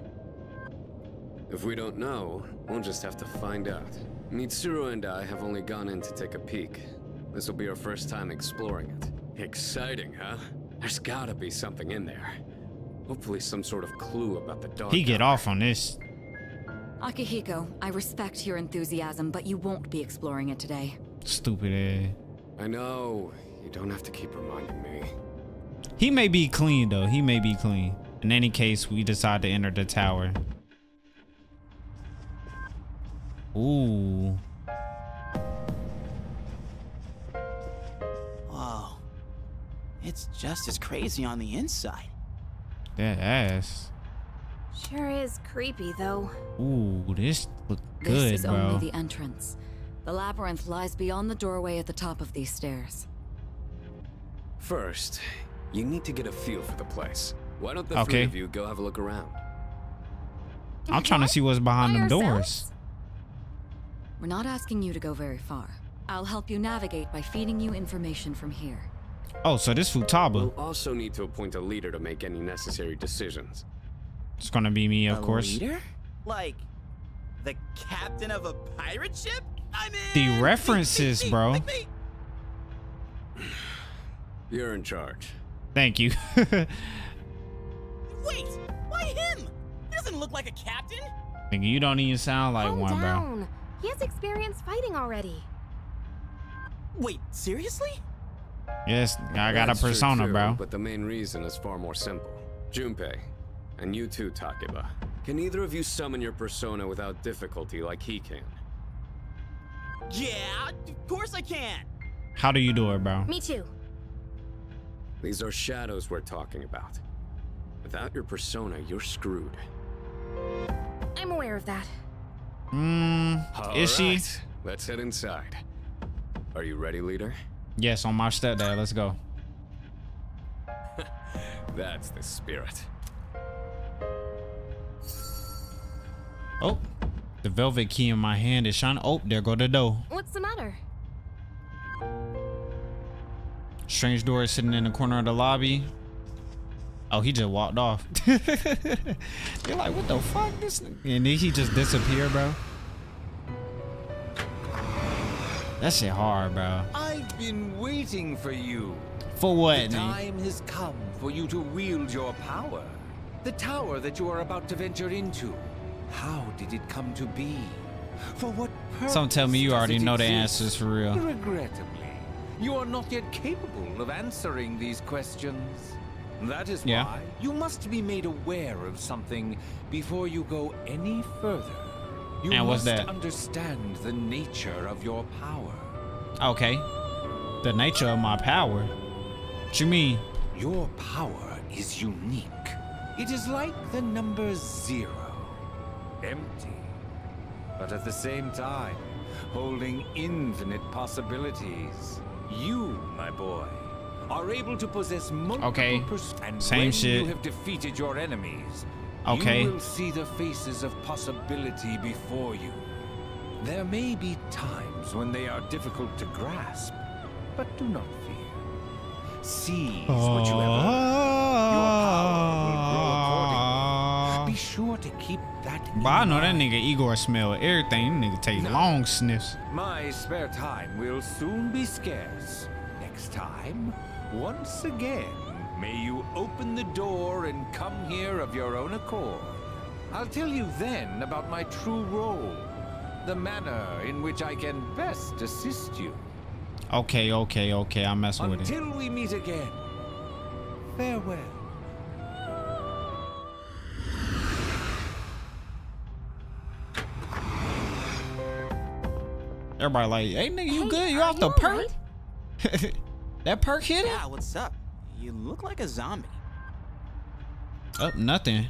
If we don't know, we'll just have to find out. Mitsuru and I have only gone in to take a peek. This will be our first time exploring it. Exciting, huh? There's gotta be something in there. Hopefully some sort of clue about the dark. He get off on this. Akihiko, I respect your enthusiasm, but you won't be exploring it today. Stupid ass. I know. You don't have to keep reminding me. He may be clean, though. He may be clean. In any case, we decide to enter the tower. Ooh. Whoa. It's just as crazy on the inside. That ass. Sure is creepy though. Ooh, this look good, This is bro. Only the entrance. The labyrinth lies beyond the doorway at the top of these stairs. First, you need to get a feel for the place. Why don't the okay. three of you go have a look around? I'm trying to see what's behind them doors. We're not asking you to go very far. I'll help you navigate by feeding you information from here. Oh, so this Futaba. We'll also need to appoint a leader to make any necessary decisions. It's gonna be me, of a course. Leader? Like the captain of a pirate ship? I mean, the references, me, me, bro. Like me. You're in charge. Thank you. Wait, why him? He doesn't look like a captain. You don't even sound like Calm one, down. bro. He has experience fighting already. Wait, seriously? Yes, I got That's a persona, true, bro. But the main reason is far more simple. Junpei, and you too, Takeba. Can either of you summon your persona without difficulty like he can? Yeah, of course I can. How do you do it, bro? Me too. These are shadows we're talking about. Without your persona, you're screwed. I'm aware of that. Hmm, is she? Let's head inside. Are you ready, leader? Yes, on my stepdad. Let's go. That's the spirit. Oh, the velvet key in my hand is shining. Oh, there go the door. What's the matter? Strange door is sitting in the corner of the lobby. Oh, he just walked off. You're like, what the fuck? This and then he just disappeared, bro. That shit hard, bro. I've been waiting for you. For what? The time has come for you to wield your power. The tower that you are about to venture into. How did it come to be? For what purpose? Some tell me you already know the answers for real. Regrettably, you are not yet capable of answering these questions. That is yeah. why you must be made aware of something before you go any further. You and must that? understand the nature of your power. Okay. The nature of my power? What you mean? Your power is unique. It is like the number zero. Empty. But at the same time, holding infinite possibilities. You, my boy, are able to possess multiple okay. and Same when shit. you have defeated your enemies, okay. you will see the faces of possibility before you. There may be times when they are difficult to grasp, but do not fear. Seize oh. what you have earned. Your power will grow accordingly. Be sure to keep that in But I know mind. that nigga Igor smell everything. That nigga take no. long sniffs. My spare time will soon be scarce. Next time, once again, may you open the door and come here of your own accord. I'll tell you then about my true role, the manner in which I can best assist you. Okay, okay, okay, I'll mess with it. Until we meet again, farewell. Everybody like, hey nigga, you hey, good? You off the perk? Right? That perk hit it? Yeah, what's up? You look like a zombie. Oh, nothing.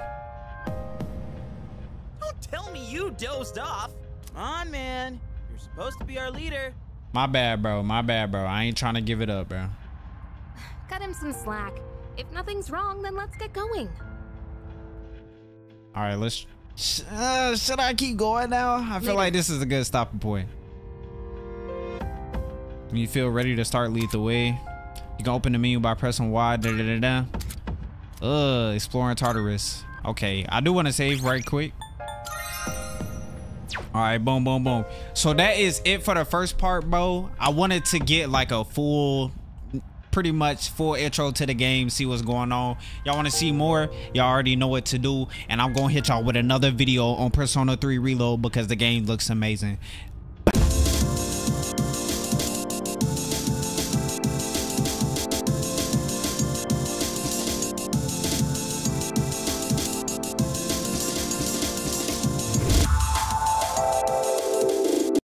Don't tell me you dozed off. Come on, man. You're supposed to be our leader. My bad, bro. My bad, bro. I ain't trying to give it up, bro. Cut him some slack. If nothing's wrong, then let's get going. All right, let's... Uh, should I keep going now? I feel leader. like this is a good stopping point. When you feel ready to start, lead the way. You can open the menu by pressing Y. Da, da, da, da. Uh, exploring Tartarus. Okay, I do want to save right quick. All right, boom, boom, boom. So that is it for the first part, bro. I wanted to get like a full, pretty much full intro to the game, see what's going on. Y'all want to see more? Y'all already know what to do. And I'm going to hit y'all with another video on Persona three Reload because the game looks amazing.